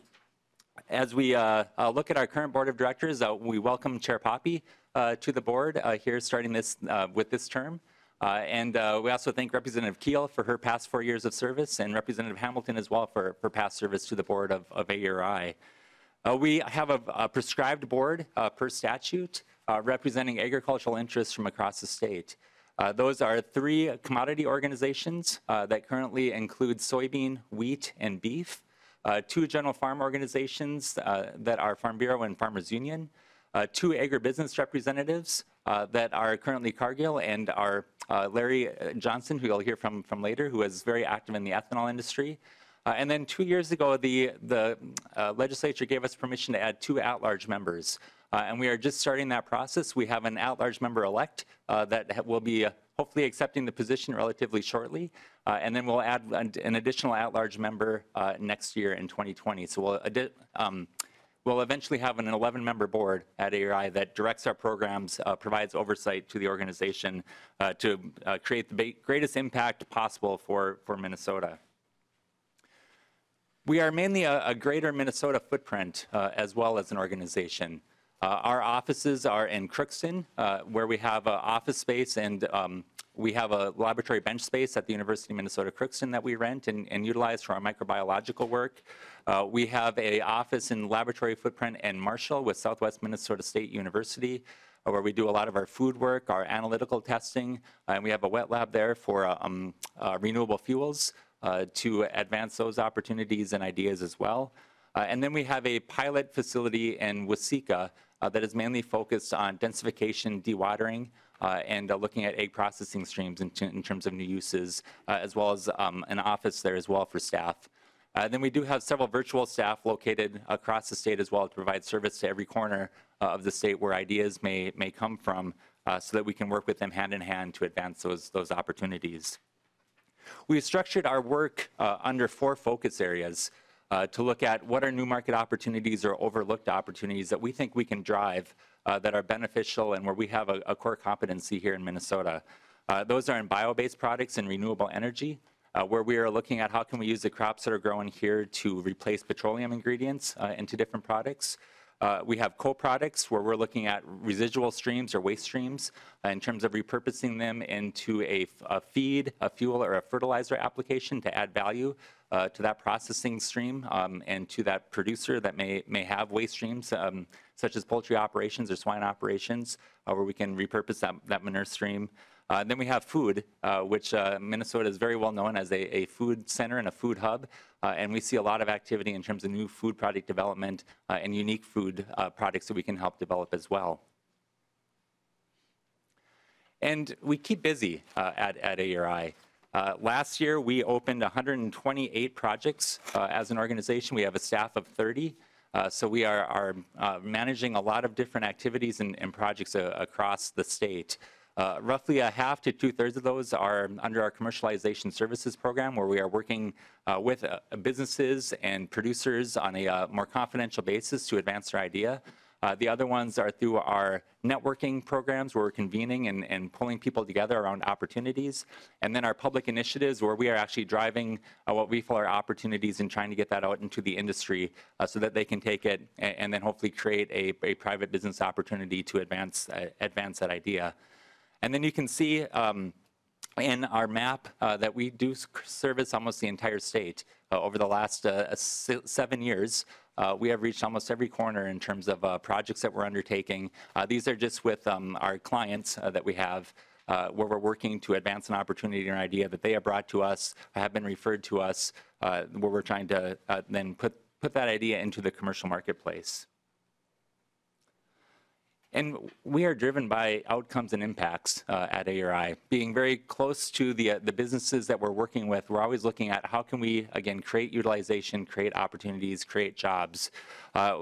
as we look at our current board of directors, we welcome Chair Poppe to the board here starting this with this term. And we also thank Representative Keel for her past 4 years of service, and Representative Hamilton as well for past service to the board of AURI. We have a prescribed board per statute representing agricultural interests from across the state. Those are three commodity organizations that currently include soybean, wheat, and beef, two general farm organizations that are Farm Bureau and Farmers Union, two agribusiness representatives that are currently Cargill, and are Larry Johnson, who you'll hear from later, who is very active in the ethanol industry. And then 2 years ago, the legislature gave us permission to add two at-large members. And we are just starting that process. We have an at-large member-elect that will be hopefully accepting the position relatively shortly. And then we'll add an additional at-large member next year in 2020. So we'll eventually have an 11-member board at AURI that directs our programs, provides oversight to the organization to create the greatest impact possible for Minnesota. We are mainly a greater Minnesota footprint as well as an organization. Our offices are in Crookston, where we have office space, and we have a laboratory bench space at the University of Minnesota Crookston that we rent and utilize for our microbiological work. We have an office and laboratory footprint in Marshall with Southwest Minnesota State University, where we do a lot of our food work, our analytical testing, and we have a wet lab there for renewable fuels to advance those opportunities and ideas as well. And then we have a pilot facility in Waseca that is mainly focused on densification, dewatering, and looking at egg processing streams in terms of new uses, as well as an office there as well for staff. Then we do have several virtual staff located across the state as well to provide service to every corner of the state where ideas may come from, so that we can work with them hand in hand to advance those opportunities. We've structured our work under four focus areas to look at what are new market opportunities or overlooked opportunities that we think we can drive that are beneficial and where we have a core competency here in Minnesota. Those are in bio-based products and renewable energy, where we are looking at how can we use the crops that are grown here to replace petroleum ingredients into different products. We have co-products, where we're looking at residual streams or waste streams in terms of repurposing them into a feed, a fuel, or a fertilizer application to add value to that processing stream and to that producer that may have waste streams, such as poultry operations or swine operations, where we can repurpose that manure stream. Then we have food, which Minnesota is very well known as a food center and a food hub, and we see a lot of activity in terms of new food product development and unique food products that we can help develop as well. And we keep busy at AURI. Last year, we opened 128 projects as an organization. We have a staff of 30. So we are managing a lot of different activities and projects across the state. Roughly a half to two-thirds of those are under our commercialization services program, where we are working with businesses and producers on a more confidential basis to advance their idea. The other ones are through our networking programs, where we're convening and pulling people together around opportunities. And then our public initiatives, where we are actually driving what we feel are opportunities and trying to get that out into the industry so that they can take it and then hopefully create a private business opportunity to advance that idea. And then you can see in our map that we do service almost the entire state. Over the last 7 years, we have reached almost every corner in terms of projects that we're undertaking. These are just with our clients that we have, where we're working to advance an opportunity or an idea that they have brought to us, have been referred to us, where we're trying to then put that idea into the commercial marketplace. And we are driven by outcomes and impacts at AURI. Being very close to the businesses that we're working with, we're always looking at how can we, again, create utilization, create opportunities, create jobs.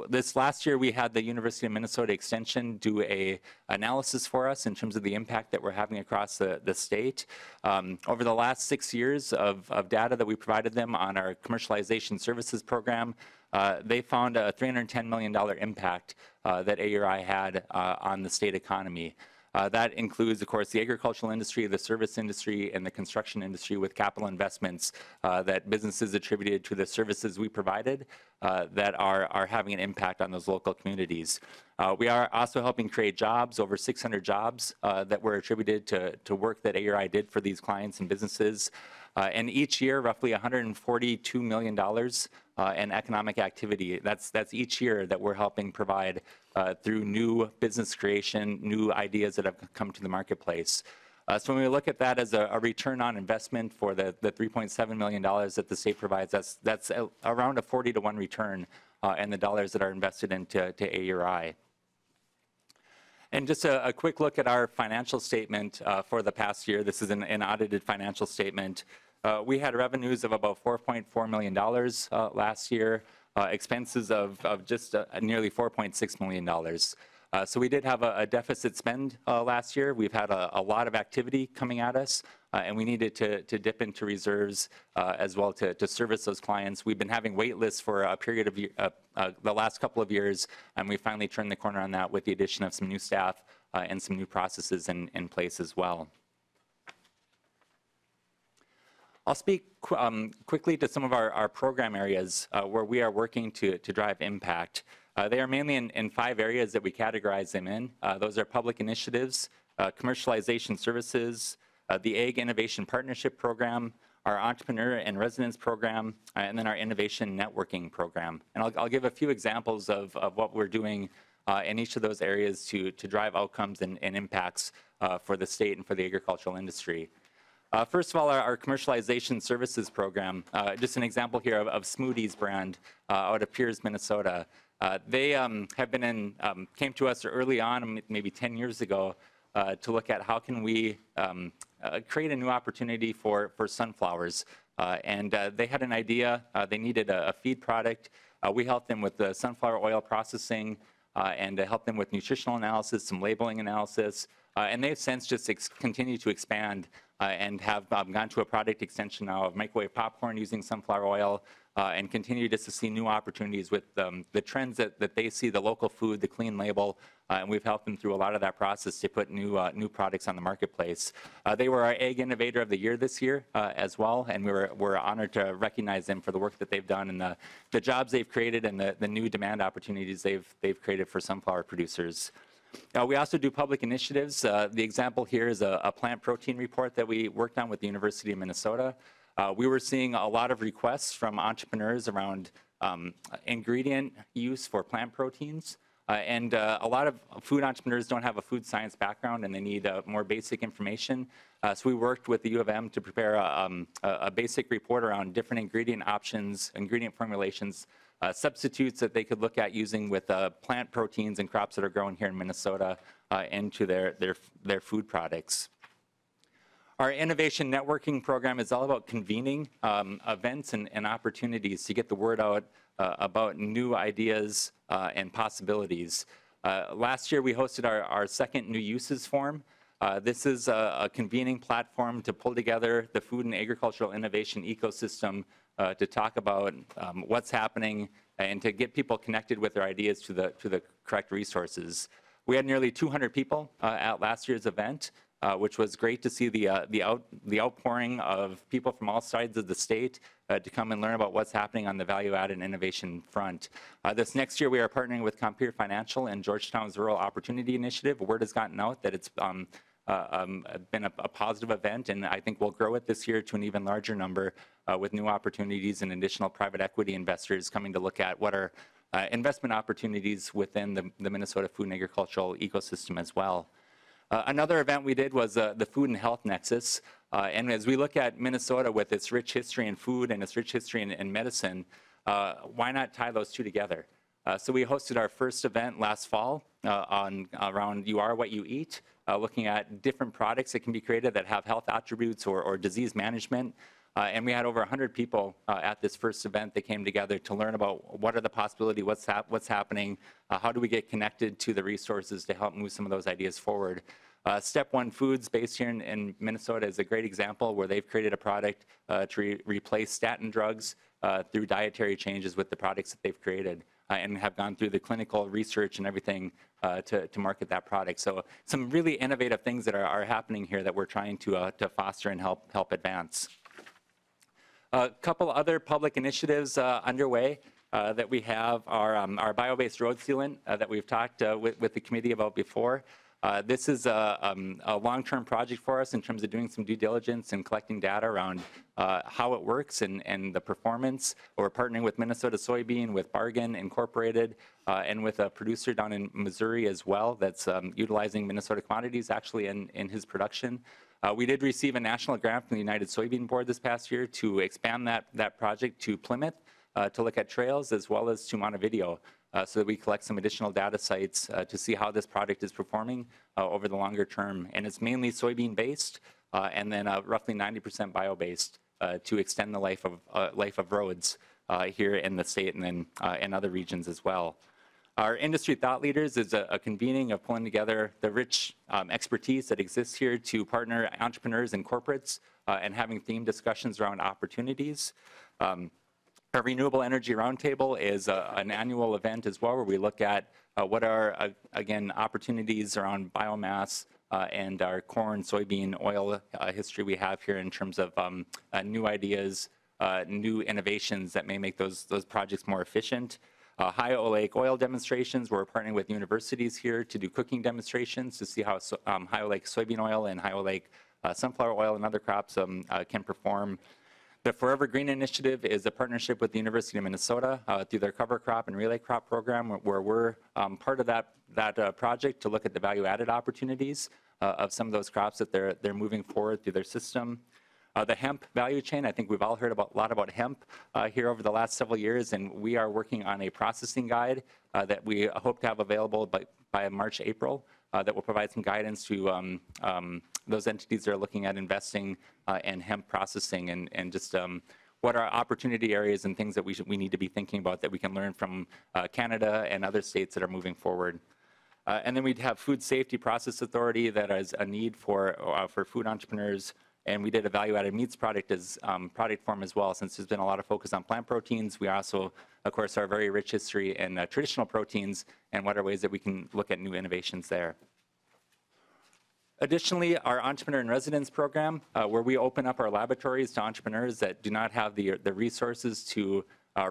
This last year, we had the University of Minnesota Extension do an analysis for us in terms of the impact that we're having across the state. Over the last 6 years of data that we provided them on our commercialization services program, they found a $310 million impact that AURI had on the state economy. That includes, of course, the agricultural industry, the service industry, and the construction industry with capital investments that businesses attributed to the services we provided that are having an impact on those local communities. We are also helping create jobs, over 600 jobs that were attributed to work that AURI did for these clients and businesses. And each year, roughly $142 million in economic activity. That's each year that we're helping provide through new business creation, new ideas that have come to the marketplace. So when we look at that as a return on investment for the $3.7 million that the state provides, that's around a 40-to-1 return in the dollars that are invested into AURI. And just a quick look at our financial statement for the past year. This is an audited financial statement. We had revenues of about $4.4 million last year, expenses of just nearly $4.6 million. So we did have a deficit spend last year. We've had a lot of activity coming at us, and we needed to dip into reserves as well to service those clients. We've been having wait lists for a period of the last couple of years, and we finally turned the corner on that with the addition of some new staff and some new processes in place as well. I'll speak quickly to some of our program areas where we are working to drive impact. They are mainly in 5 areas that we categorize them in. Those are public initiatives, commercialization services, the Ag Innovation Partnership Program, our Entrepreneur and Residence Program, and then our Innovation Networking Program. And I'll give a few examples of what we're doing in each of those areas to drive outcomes and impacts for the state and for the agricultural industry. First of all, our commercialization services program, just an example here of Smoothies brand out of Pierce, Minnesota. They have been came to us early on, maybe 10 years ago, to look at how can we create a new opportunity for sunflowers. And they had an idea, they needed a feed product. We helped them with the sunflower oil processing and helped them with nutritional analysis, some labeling analysis. And they've since just continued to expand and have gone to a product extension now of microwave popcorn using sunflower oil and continue just to see new opportunities with the trends that they see, the local food, the clean label, and we've helped them through a lot of that process to put new products on the marketplace. They were our Ag Innovator of the Year this year as well, and we're honored to recognize them for the work that they've done and the jobs they've created and the new demand opportunities they've created for sunflower producers. We also do public initiatives. The example here is a plant protein report that we worked on with the University of Minnesota. We were seeing a lot of requests from entrepreneurs around ingredient use for plant proteins. And a lot of food entrepreneurs don't have a food science background and they need more basic information. So we worked with the U of M to prepare a basic report around different ingredient options, ingredient formulations, substitutes that they could look at using with plant proteins and crops that are grown here in Minnesota into their food products. Our Innovation Networking Program is all about convening events and opportunities to get the word out about new ideas and possibilities. Last year, we hosted our second New Uses Forum. This is a convening platform to pull together the food and agricultural innovation ecosystem to talk about what's happening and to get people connected with their ideas to the correct resources. We had nearly 200 people at last year's event, which was great to see the outpouring of people from all sides of the state to come and learn about what's happening on the value-add and innovation front. This next year, we are partnering with Compeer Financial and Georgetown's Rural Opportunity Initiative. Word has gotten out that it's been a positive event, and I think we'll grow it this year to an even larger number with new opportunities and additional private equity investors coming to look at what are investment opportunities within the Minnesota food and agricultural ecosystem as well. Another event we did was the Food and Health Nexus, and as we look at Minnesota with its rich history in food and its rich history in medicine, why not tie those two together? So we hosted our first event last fall on around You Are What You Eat, looking at different products that can be created that have health attributes or disease management. And we had over 100 people at this first event that came together to learn about what are the possibilities, what's happening, how do we get connected to the resources to help move some of those ideas forward. Step One Foods, based here in Minnesota, is a great example where they've created a product to replace statin drugs through dietary changes with the products that they've created. And have gone through the clinical research and everything to market that product. So some really innovative things that are happening here that we're trying to foster and help advance. A couple other public initiatives underway that we have are our bio-based road sealant that we've talked with the committee about before. This is a long-term project for us in terms of doing some due diligence and collecting data around how it works and the performance. We're partnering with Minnesota Soybean, with Bargain Incorporated, and with a producer down in Missouri as well that's utilizing Minnesota commodities actually in his production. We did receive a national grant from the United Soybean Board this past year to expand that project to Plymouth to look at trails as well as to Montevideo. So that we collect some additional data sites to see how this product is performing over the longer term. And it's mainly soybean-based and then roughly 90% bio-based to extend the life of roads here in the state and then in other regions as well. Our industry thought leaders is a convening of pulling together the rich expertise that exists here to partner entrepreneurs and corporates and having themed discussions around opportunities. Our Renewable Energy Roundtable is an annual event as well where we look at what are, again, opportunities around biomass and our corn, soybean, oil history we have here in terms of new ideas, new innovations that may make those projects more efficient. Ohio Lake oil demonstrations, we're partnering with universities here to do cooking demonstrations to see how Ohio Lake soybean oil and Ohio Lake sunflower oil and other crops can perform. The Forever Green Initiative is a partnership with the University of Minnesota through their cover crop and relay crop program where we're part of that project to look at the value-added opportunities of some of those crops that they're moving forward through their system. The hemp value chain, I think we've all heard a lot about hemp here over the last several years, and we are working on a processing guide that we hope to have available by March, April, that will provide some guidance to those entities that are looking at investing in hemp processing and just what are opportunity areas and things that we need to be thinking about that we can learn from Canada and other states that are moving forward. And then we'd have Food Safety Process Authority that is a need for food entrepreneurs, and we did a value-added meats product as product form as well. Since there's been a lot of focus on plant proteins, we also, of course, our very rich history in traditional proteins and what are ways that we can look at new innovations there. Additionally, our Entrepreneur in Residence program, where we open up our laboratories to entrepreneurs that do not have the resources to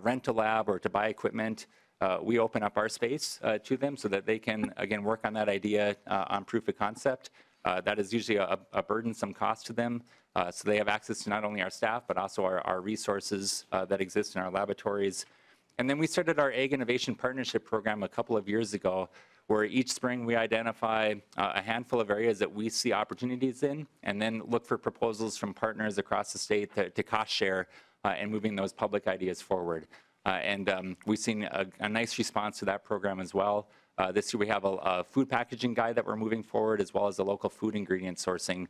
rent a lab or to buy equipment. We open up our space to them so that they can, again, work on that idea on proof of concept. That is usually a burdensome cost to them. So they have access to not only our staff, but also our resources that exist in our laboratories. And then we started our Egg Innovation Partnership program a couple of years ago, where each spring we identify a handful of areas that we see opportunities in and then look for proposals from partners across the state to cost share and moving those public ideas forward. And we've seen a nice response to that program as well. This year we have a food packaging guide that we're moving forward as well as a local food ingredient sourcing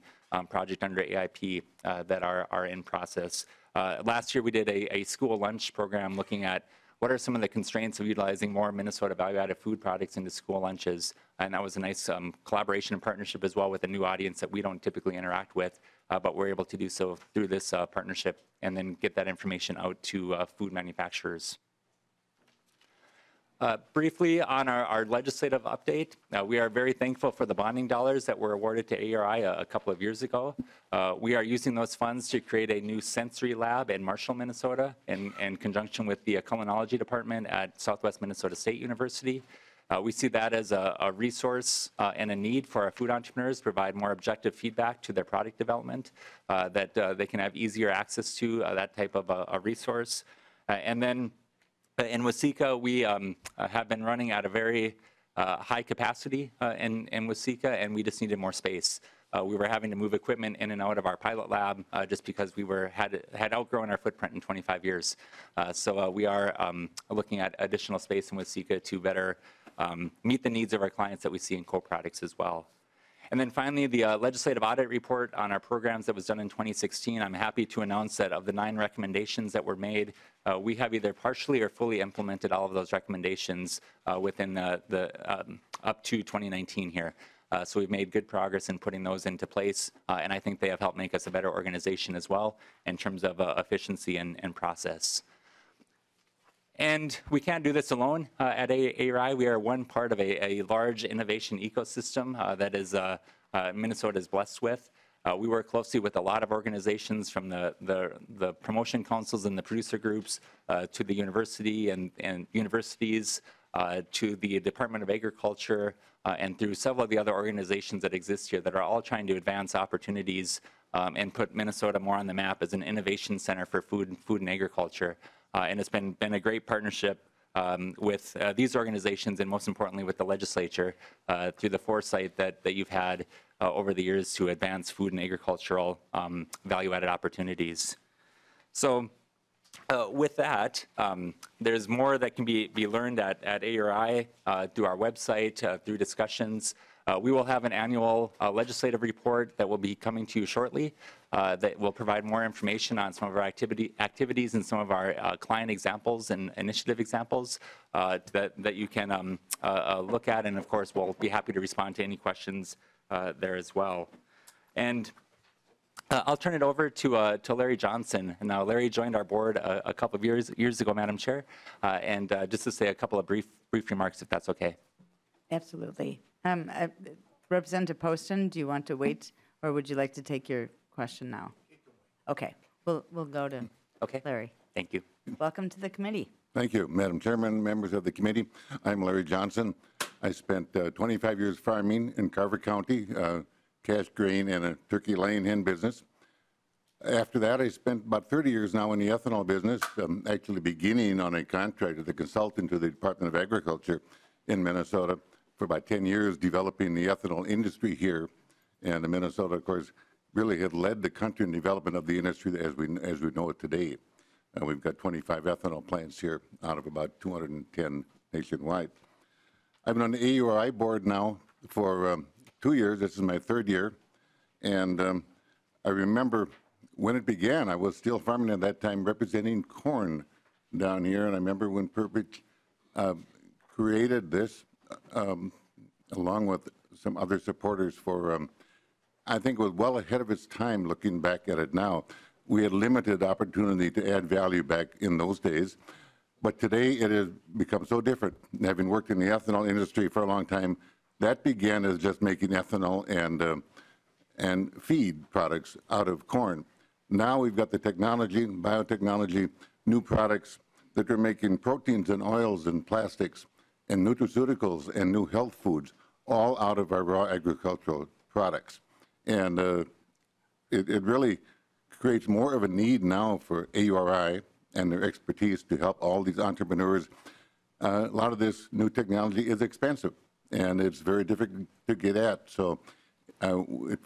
project under AIP that are in process. Last year we did a school lunch program looking at what are some of the constraints of utilizing more Minnesota value-added food products into school lunches? And that was a nice collaboration and partnership as well with a new audience that we don't typically interact with, but we're able to do so through this partnership and then get that information out to food manufacturers. Briefly on our legislative update, we are very thankful for the bonding dollars that were awarded to AURI a couple of years ago. We are using those funds to create a new sensory lab in Marshall, Minnesota in conjunction with the Culinology Department at Southwest Minnesota State University. We see that as a resource and a need for our food entrepreneurs to provide more objective feedback to their product development, that they can have easier access to that type of a resource. And then in Waseca, we have been running at a very high capacity in Waseca, and we just needed more space. We were having to move equipment in and out of our pilot lab just because we had outgrown our footprint in 25 years. So we are looking at additional space in Waseca to better meet the needs of our clients that we see in co-products as well. And then finally, the legislative audit report on our programs that was done in 2016. I'm happy to announce that of the 9 recommendations that were made, we have either partially or fully implemented all of those recommendations within the up to 2019 here. So we've made good progress in putting those into place, and I think they have helped make us a better organization as well in terms of efficiency and process. And we can't do this alone. At AURI, we are one part of a large innovation ecosystem that is Minnesota is blessed with. We work closely with a lot of organizations, from the promotion councils and the producer groups to the university and universities, to the Department of Agriculture, and through several of the other organizations that exist here that are all trying to advance opportunities and put Minnesota more on the map as an innovation center for food and agriculture. And it's been a great partnership with these organizations, and most importantly with the legislature, through the foresight that you've had over the years to advance food and agricultural value-added opportunities. So, with that, there's more that can be learned at AURI through our website, through discussions. We will have an annual legislative report that will be coming to you shortly that will provide more information on some of our activities and some of our client examples and initiative examples that you can look at, and of course we'll be happy to respond to any questions there as well. And I'll turn it over to Larry Johnson. Now, Larry joined our board a couple of years ago, Madam Chair, and just to say a couple of brief remarks, if that's okay. Absolutely. Representative Poston, do you want to wait, or would you like to take your question now? Okay. We'll go to Larry. Thank you. Welcome to the committee. Thank you, Madam Chairman, members of the committee. I'm Larry Johnson. I spent 25 years farming in Carver County. Cash grain and a turkey laying hen business. After that, I spent about 30 years now in the ethanol business, actually beginning on a contract as a consultant to the Department of Agriculture in Minnesota for about 10 years, developing the ethanol industry here. And Minnesota, of course, really had led the country in development of the industry as we know it today. We've got 25 ethanol plants here out of about 210 nationwide. I've been on the AURI board now for 2 years. This is my 3rd year, and I remember when it began. I was still farming at that time, representing corn down here, and I remember when Purpich created this, along with some other supporters for, I think it was well ahead of its time looking back at it now. We had limited opportunity to add value back in those days, but today it has become so different. Having worked in the ethanol industry for a long time, that began as just making ethanol and feed products out of corn. Now we've got the technology, biotechnology, new products that are making proteins and oils and plastics and nutraceuticals and new health foods, all out of our raw agricultural products. And it really creates more of a need now for AURI and their expertise to help all these entrepreneurs. A lot of this new technology is expensive, and it's very difficult to get at. So it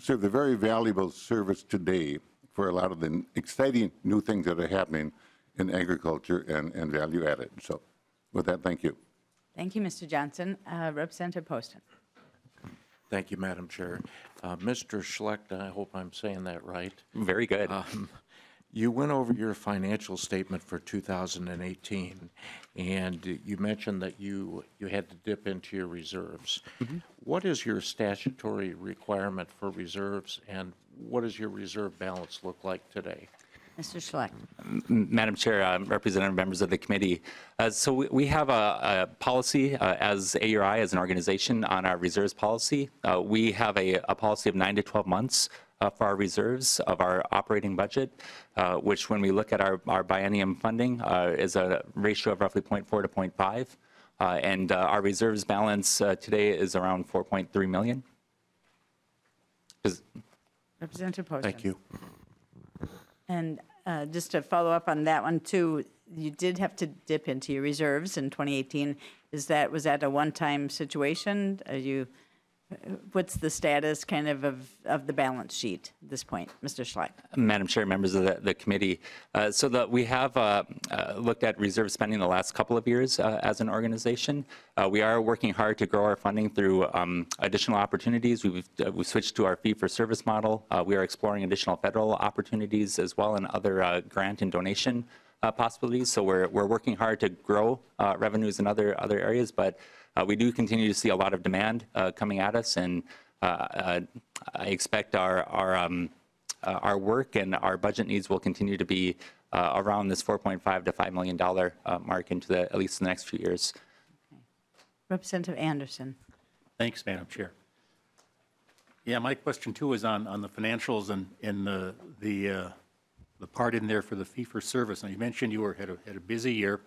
served a very valuable service today for a lot of the exciting new things that are happening in agriculture and value added. So with that, thank you. Thank you, Mr. Johnson. Representative Poston. Thank you, Madam Chair. Mr. Schlecht, I hope I'm saying that right. Very good. You went over your financial statement for 2018, and you mentioned that you had to dip into your reserves. Mm-hmm. What is your statutory requirement for reserves, and what does your reserve balance look like today? Mr. Schlecht. Madam Chair, representative members of the committee. So we have a policy as AURI, as an organization, on our reserves policy. We have a policy of 9 to 12 months for our reserves of our operating budget, which when we look at our biennium funding is a ratio of roughly 0.4 to 0.5. Our reserves balance today is around $4.3 million. Representative Poston. Thank you. And just to follow up on that one too, you did have to dip into your reserves in 2018. Was that a one-time situation? What's the status kind of the balance sheet at this point, Mr. Schlecht? Madam Chair, members of the committee, we have looked at reserve spending the last couple of years as an organization. We are working hard to grow our funding through additional opportunities. We've switched to our fee-for-service model. We are exploring additional federal opportunities as well, and other grant and donation possibilities. So we're working hard to grow revenues in other areas, but we do continue to see a lot of demand coming at us, and I expect our work and our budget needs will continue to be around this $4.5 to $5 million mark into at least the next few years. Okay. Representative Anderson. Thanks, Madam Chair. Yeah, my question too is on the financials and in the part in there for the fee for service. Now you mentioned you had a busy year.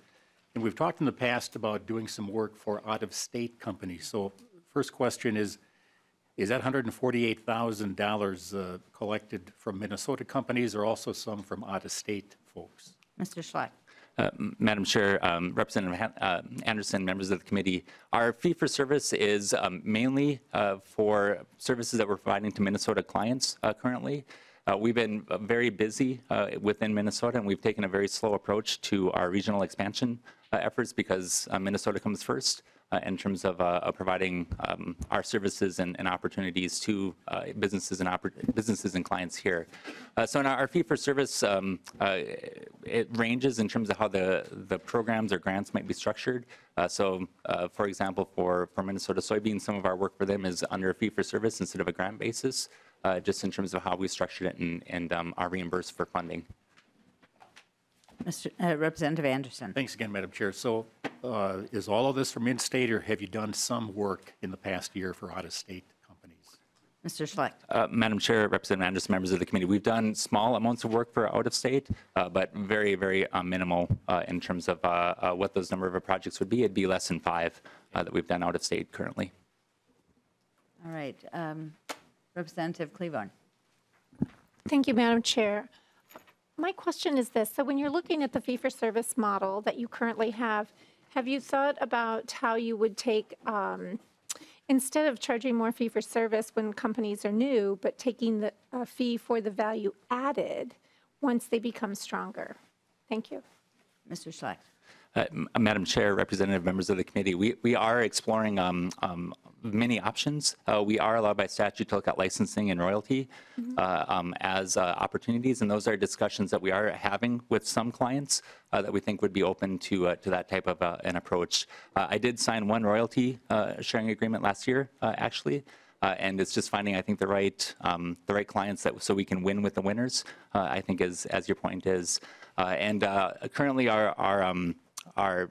And we've talked in the past about doing some work for out-of-state companies. So first question is that $148,000 collected from Minnesota companies, or also some from out-of-state folks? Mr. Schlecht. Madam Chair, Representative Anderson, members of the committee, our fee-for-service is mainly for services that we're providing to Minnesota clients currently. We've been very busy within Minnesota, and we've taken a very slow approach to our regional expansion efforts, because Minnesota comes first in terms of providing our services and opportunities to businesses and clients here. So in our fee-for-service, it ranges in terms of how the programs or grants might be structured. For example, for Minnesota soybeans, some of our work for them is under a fee-for-service instead of a grant basis. Just in terms of how we structured it and are reimbursed for funding. Representative Anderson. Thanks again, Madam Chair. So is all of this from in-state, or have you done some work in the past year for out-of-state companies? Mr. Schlecht. Madam Chair, Representative Anderson, members of the committee, we've done small amounts of work for out-of-state, but very, very minimal in terms of what those number of projects would be. It'd be less than 5 that we've done out-of-state currently. All right. Representative Cleburne. Thank you, Madam Chair. My question is this. So when you're looking at the fee-for-service model that you currently have you thought about how you would take, instead of charging more fee-for-service when companies are new, but taking the fee for the value added once they become stronger? Thank you. Mr. Schlecht. Madam Chair, Representative, members of the committee, we are exploring many options. We are allowed by statute to look at licensing and royalty as opportunities, and those are discussions that we are having with some clients that we think would be open to that type of an approach. I did sign one royalty sharing agreement last year, actually. And it's just finding, I think, the right clients that so we can win with the winners. I think, as your point is, currently our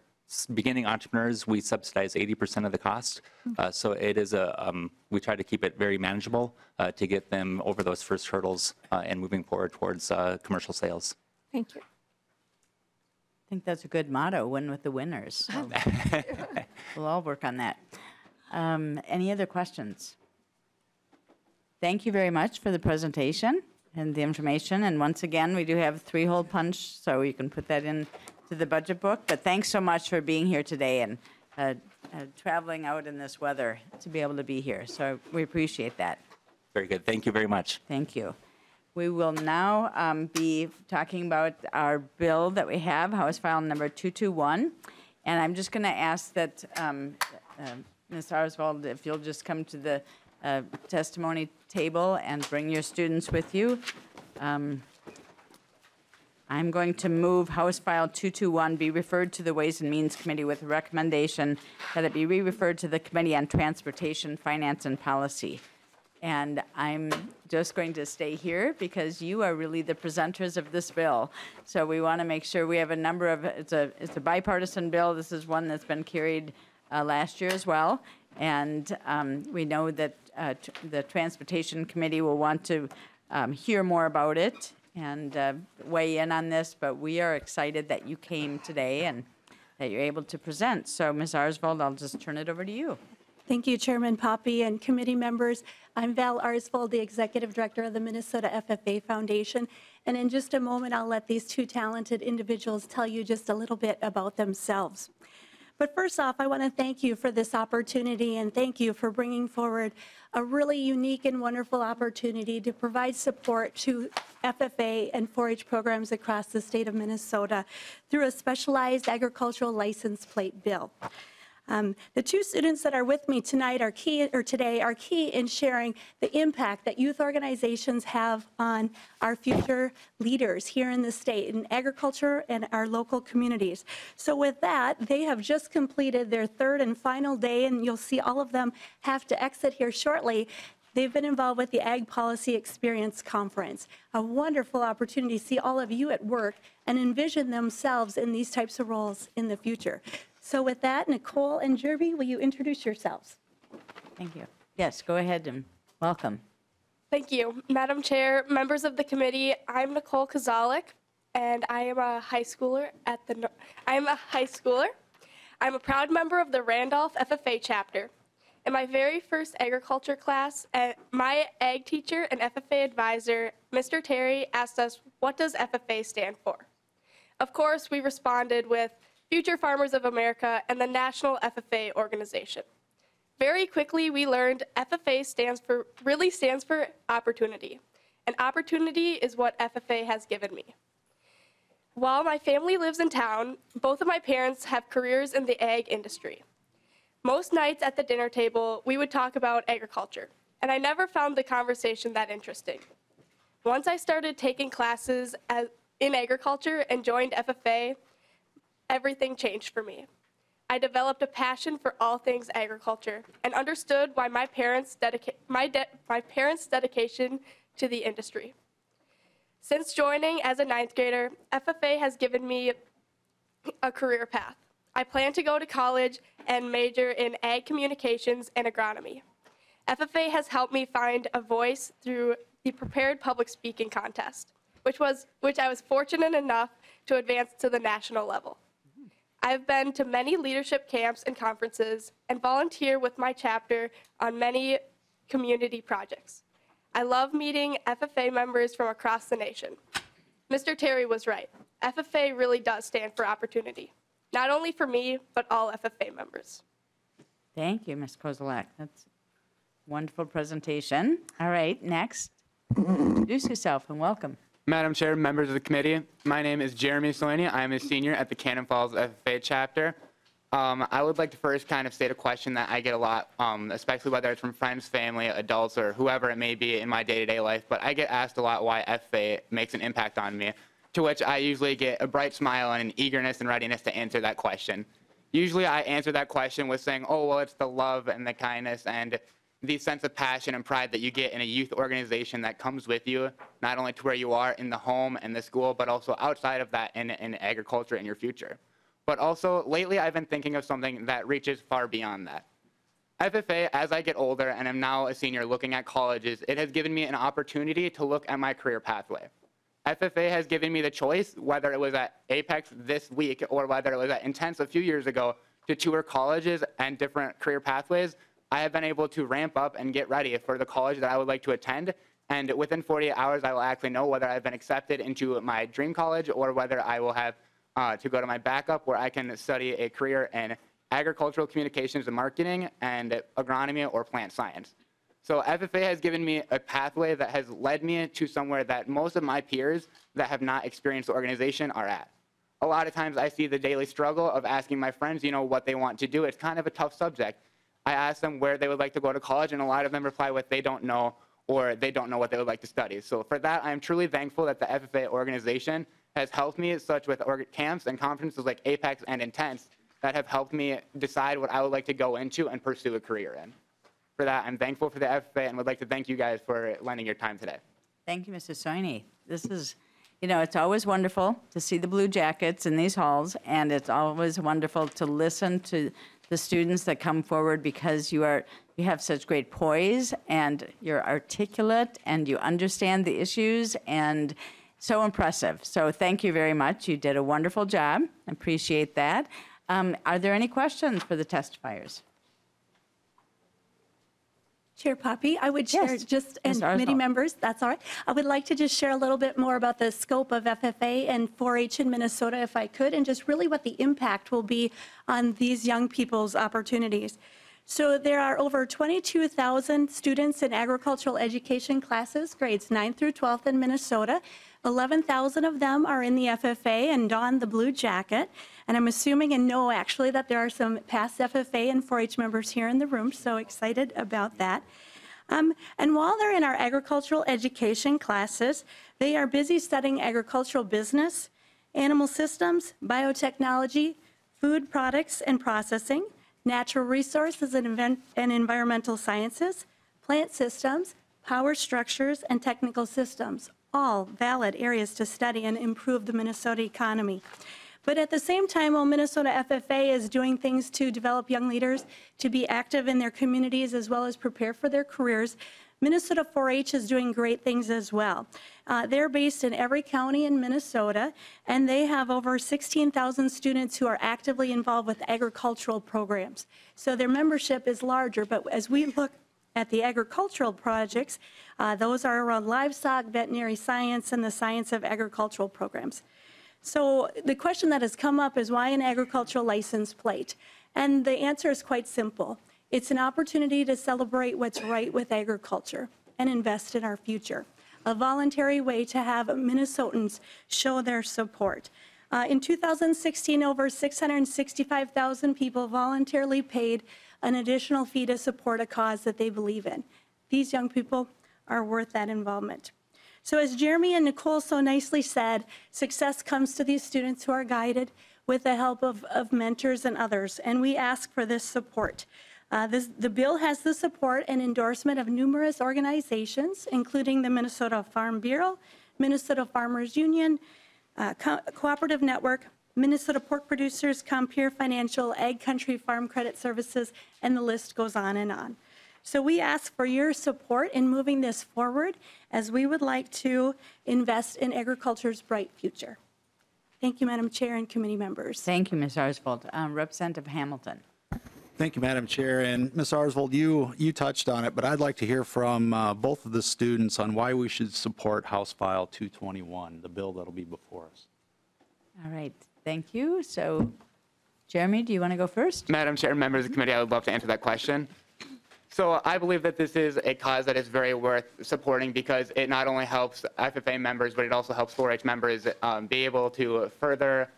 beginning entrepreneurs, we subsidize 80% of the cost. So it is we try to keep it very manageable to get them over those first hurdles and moving forward towards commercial sales. Thank you. I think that's a good motto: win with the winners. So we'll all work on that. Any other questions? Thank you very much for the presentation and the information. And once again, we do have 3-hole punch, so you can put that into the budget book. But thanks so much for being here today and traveling out in this weather to be able to be here. So we appreciate that. Very good. Thank you very much. Thank you. We will now be talking about our bill that we have, House File Number 221. And I'm just going to ask that Ms. Arsvold, if you'll just come to the testimony table and bring your students with you. I'm going to move House File 221 be referred to the Ways and Means Committee with a recommendation that it be re-referred to the Committee on Transportation, Finance, and Policy. And I'm just going to stay here because you are really the presenters of this bill. So we want to make sure we have a number of, it's a bipartisan bill. This is one that's been carried last year as well, and we know that the Transportation Committee will want to hear more about it and weigh in on this, but we are excited that you came today, and that you're able to present. So Ms. Arsvold, I'll just turn it over to you. Thank you, Chairman Poppe and committee members. I'm Val Arsvold, the Executive Director of the Minnesota FFA Foundation. And in just a moment, I'll let these two talented individuals tell you just a little bit about themselves. But first off, I want to thank you for this opportunity and thank you for bringing forward a really unique and wonderful opportunity to provide support to FFA and 4-H programs across the state of Minnesota through a specialized agricultural license plate bill. The two students that are with me tonight are key, or today, are key in sharing the impact that youth organizations have on our future leaders here in the state, in agriculture and our local communities. So with that, they have just completed their third and final day, and you'll see all of them have to exit here shortly. They've been involved with the Ag Policy Experience Conference, a wonderful opportunity to see all of you at work and envision themselves in these types of roles in the future. So with that, Nicole and Jeremy, will you introduce yourselves? Thank you. Yes, go ahead and welcome. Thank you, Madam Chair, members of the committee. I'm Nicole Kazalik, and I am a high schooler at the. I'm a proud member of the Randolph FFA chapter. In my very first agriculture class, my ag teacher and FFA advisor, Mr. Terry, asked us, "What does FFA stand for?" Of course, we responded with Future Farmers of America, and the National FFA Organization. Very quickly, we learned FFA really stands for opportunity, and opportunity is what FFA has given me. While my family lives in town, both of my parents have careers in the ag industry. Most nights at the dinner table, we would talk about agriculture, and I never found the conversation that interesting. Once I started taking classes in agriculture and joined FFA, everything changed for me. I developed a passion for all things agriculture and understood why my parents' dedication to the industry. Since joining as a 9th grader, FFA has given me a career path. I plan to go to college and major in ag communications and agronomy. FFA has helped me find a voice through the prepared public speaking contest, which I was fortunate enough to advance to the national level. I've been to many leadership camps and conferences and volunteer with my chapter on many community projects. I love meeting FFA members from across the nation. Mr. Terry was right. FFA really does stand for opportunity, not only for me, but all FFA members. Thank you, Ms. Kozalek. That's a wonderful presentation. All right, next, introduce yourself and welcome. Madam Chair, members of the committee, my name is Jeremy Solenia. I am a senior at the Cannon Falls FFA chapter. I would like to first kind of state a question that I get a lot, especially whether it's from friends, family, adults, or whoever it may be in my day-to-day life, but I get asked a lot why FFA makes an impact on me, to which I usually get a bright smile and an eagerness and readiness to answer that question. Usually I answer that question with saying, oh, well, it's the love and the kindness and the sense of passion and pride that you get in a youth organization that comes with you, not only to where you are in the home and the school, but also outside of that in agriculture and your future. But also, lately I've been thinking of something that reaches far beyond that. FFA, as I get older and I'm now a senior looking at colleges, it has given me an opportunity to look at my career pathway. FFA has given me the choice, whether it was at Apex this week or whether it was at Intense a few years ago, to tour colleges and different career pathways. I have been able to ramp up and get ready for the college that I would like to attend, and within 48 hours I will actually know whether I've been accepted into my dream college or whether I will have to go to my backup where I can study a career in agricultural communications and marketing and agronomy or plant science. So FFA has given me a pathway that has led me to somewhere that most of my peers that have not experienced the organization are at. A lot of times I see the daily struggle of asking my friends, you know, what they want to do. It's kind of a tough subject. I asked them where they would like to go to college, and a lot of them reply with they don't know or they don't know what they would like to study. So for that, I'm truly thankful that the FFA organization has helped me, such with camps and conferences like Apex and Intense, that have helped me decide what I would like to go into and pursue a career in. For that, I'm thankful for the FFA and would like to thank you guys for lending your time today. Thank you, Mr. Soini. This is, you know, it's always wonderful to see the blue jackets in these halls, and it's always wonderful to listen to the students that come forward because you have such great poise and you're articulate and you understand the issues and so impressive. So thank you very much. You did a wonderful job. I appreciate that. Are there any questions for the testifiers? Chair Poppe, I would share just, and committee members, that's all right. I would like to just share a little bit more about the scope of FFA and 4-H in Minnesota, if I could, and just really what the impact will be on these young people's opportunities. So there are over 22,000 students in agricultural education classes, grades 9 through 12 in Minnesota. 11,000 of them are in the FFA and don the blue jacket. And I'm assuming and know actually that there are some past FFA and 4-H members here in the room, so excited about that. And while they're in our agricultural education classes, they are busy studying agricultural business, animal systems, biotechnology, food products and processing, natural resources and environmental sciences, plant systems, power structures and technical systems. All valid areas to study and improve the Minnesota economy. But at the same time, while Minnesota FFA is doing things to develop young leaders to be active in their communities as well as prepare for their careers, Minnesota 4-H is doing great things as well. They're based in every county in Minnesota, and they have over 16,000 students who are actively involved with agricultural programs. So their membership is larger, but as we look at the agricultural projects, those are around livestock, veterinary science, and the science of agricultural programs. So the question that has come up is why an agricultural license plate? And the answer is quite simple. It's an opportunity to celebrate what's right with agriculture and invest in our future. A voluntary way to have Minnesotans show their support. In 2016, over 665,000 people voluntarily paid an additional fee to support a cause that they believe in. These young people are worth that involvement. So as Jeremy and Nicole so nicely said, success comes to these students who are guided with the help of mentors and others, and we ask for this support. The bill has the support and endorsement of numerous organizations, including the Minnesota Farm Bureau, Minnesota Farmers Union, Cooperative Network, Minnesota Pork Producers, Compeer Financial, Ag Country Farm Credit Services, and the list goes on and on. So we ask for your support in moving this forward as we would like to invest in agriculture's bright future. Thank you, Madam Chair and committee members. Thank you, Ms. Arsvold. Representative Hamilton. Thank you, Madam Chair. And Ms. Arsvold, you touched on it, but I'd like to hear from both of the students on why we should support House File 221, the bill that'll be before us. All right. Thank you. So, Jeremy, do you want to go first? Madam Chair and members of the committee, I would love to answer that question. So I believe that this is a cause that is very worth supporting because it not only helps FFA members, but it also helps 4-H members be able to further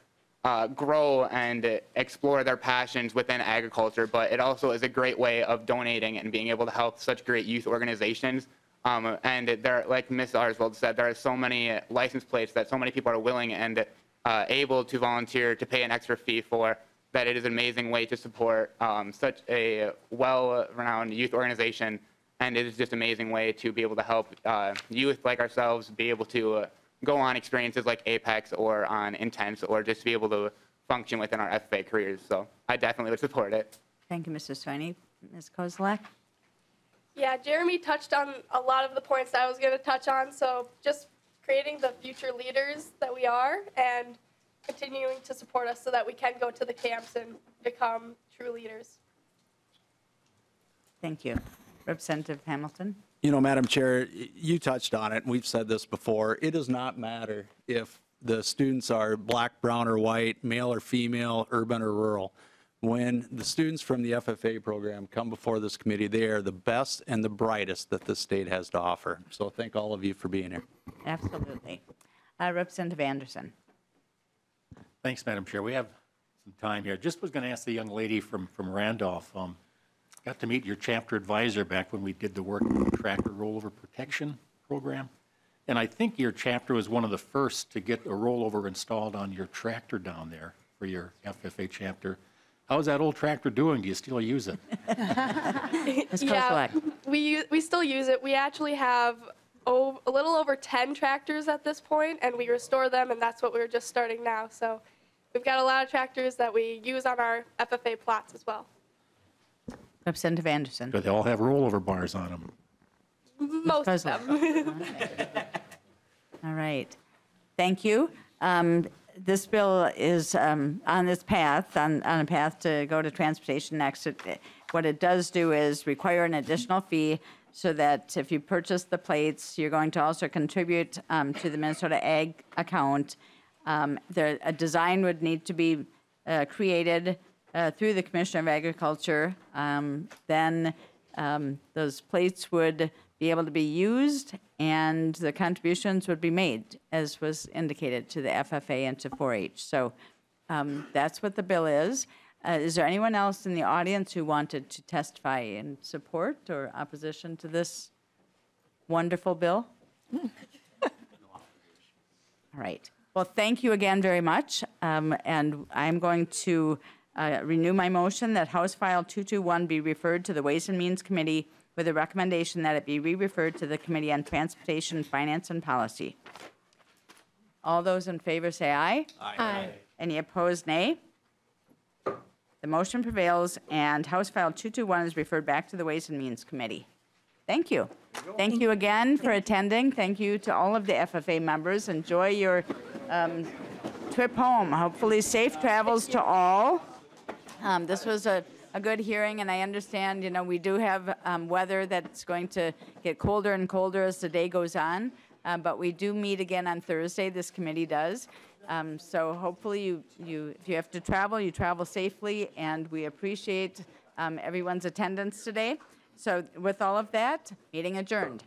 grow and explore their passions within agriculture. But it also is a great way of donating and being able to help such great youth organizations. And there, like Ms. Arsvold said, there are so many license plates that so many people are willing and able to volunteer to pay an extra fee for, that it is an amazing way to support such a well-renowned youth organization, and it is just an amazing way to be able to help youth like ourselves be able to go on experiences like Apex or on Intense, or just be able to function within our FFA careers. So I definitely would support it. Thank you, Mr. Sweeney. Ms. Kozlak? Yeah, Jeremy touched on a lot of the points I was going to touch on, so just creating the future leaders that we are and continuing to support us so that we can go to the camps and become true leaders. Thank you. Representative Hamilton. You know, Madam Chair, you touched on it, and we've said this before. It does not matter if the students are black, brown, or white, male or female, urban or rural. When the students from the FFA program come before this committee, they are the best and the brightest that the state has to offer. So thank all of you for being here. Absolutely. Representative Anderson. Thanks, Madam Chair. We have some time here. Just was going to ask the young lady from Randolph, got to meet your chapter advisor back when we did the work on the tractor rollover protection program. And I think your chapter was one of the first to get a rollover installed on your tractor down there for your FFA chapter. How's that old tractor doing? Do you still use it? Yeah, we still use it. We actually have a little over 10 tractors at this point, and we restore them, and that's what we're just starting now. So we've got a lot of tractors that we use on our FFA plots as well. Representative Anderson. Do they all have rollover bars on them? Most of them. All right. Thank you. this bill is on this path, on a path to go to transportation next. What it does do is require an additional fee so that if you purchase the plates, you're going to also contribute to the Minnesota Ag account. A design would need to be created through the Commissioner of Agriculture. Then those plates would be able to be used and the contributions would be made, as was indicated, to the FFA and to 4-H. So that's what the bill is. Is there anyone else in the audience who wanted to testify in support or opposition to this wonderful bill? All right. Well, thank you again very much. And I'm going to renew my motion that House File 221 be referred to the Ways and Means Committee with a recommendation that it be re-referred to the Committee on Transportation, Finance, and Policy. All those in favor say aye. Aye. Aye. Any opposed, nay? The motion prevails, and House File 221 is referred back to the Ways and Means Committee. Thank you. Thank you again for attending. Thank you to all of the FFA members. Enjoy your trip home. Hopefully safe travels to all. This was a good hearing, and I understand, you know, we do have weather that's going to get colder and colder as the day goes on, but we do meet again on Thursday, this committee does. So hopefully if you have to travel, you travel safely, and we appreciate everyone's attendance today. So with all of that, meeting adjourned.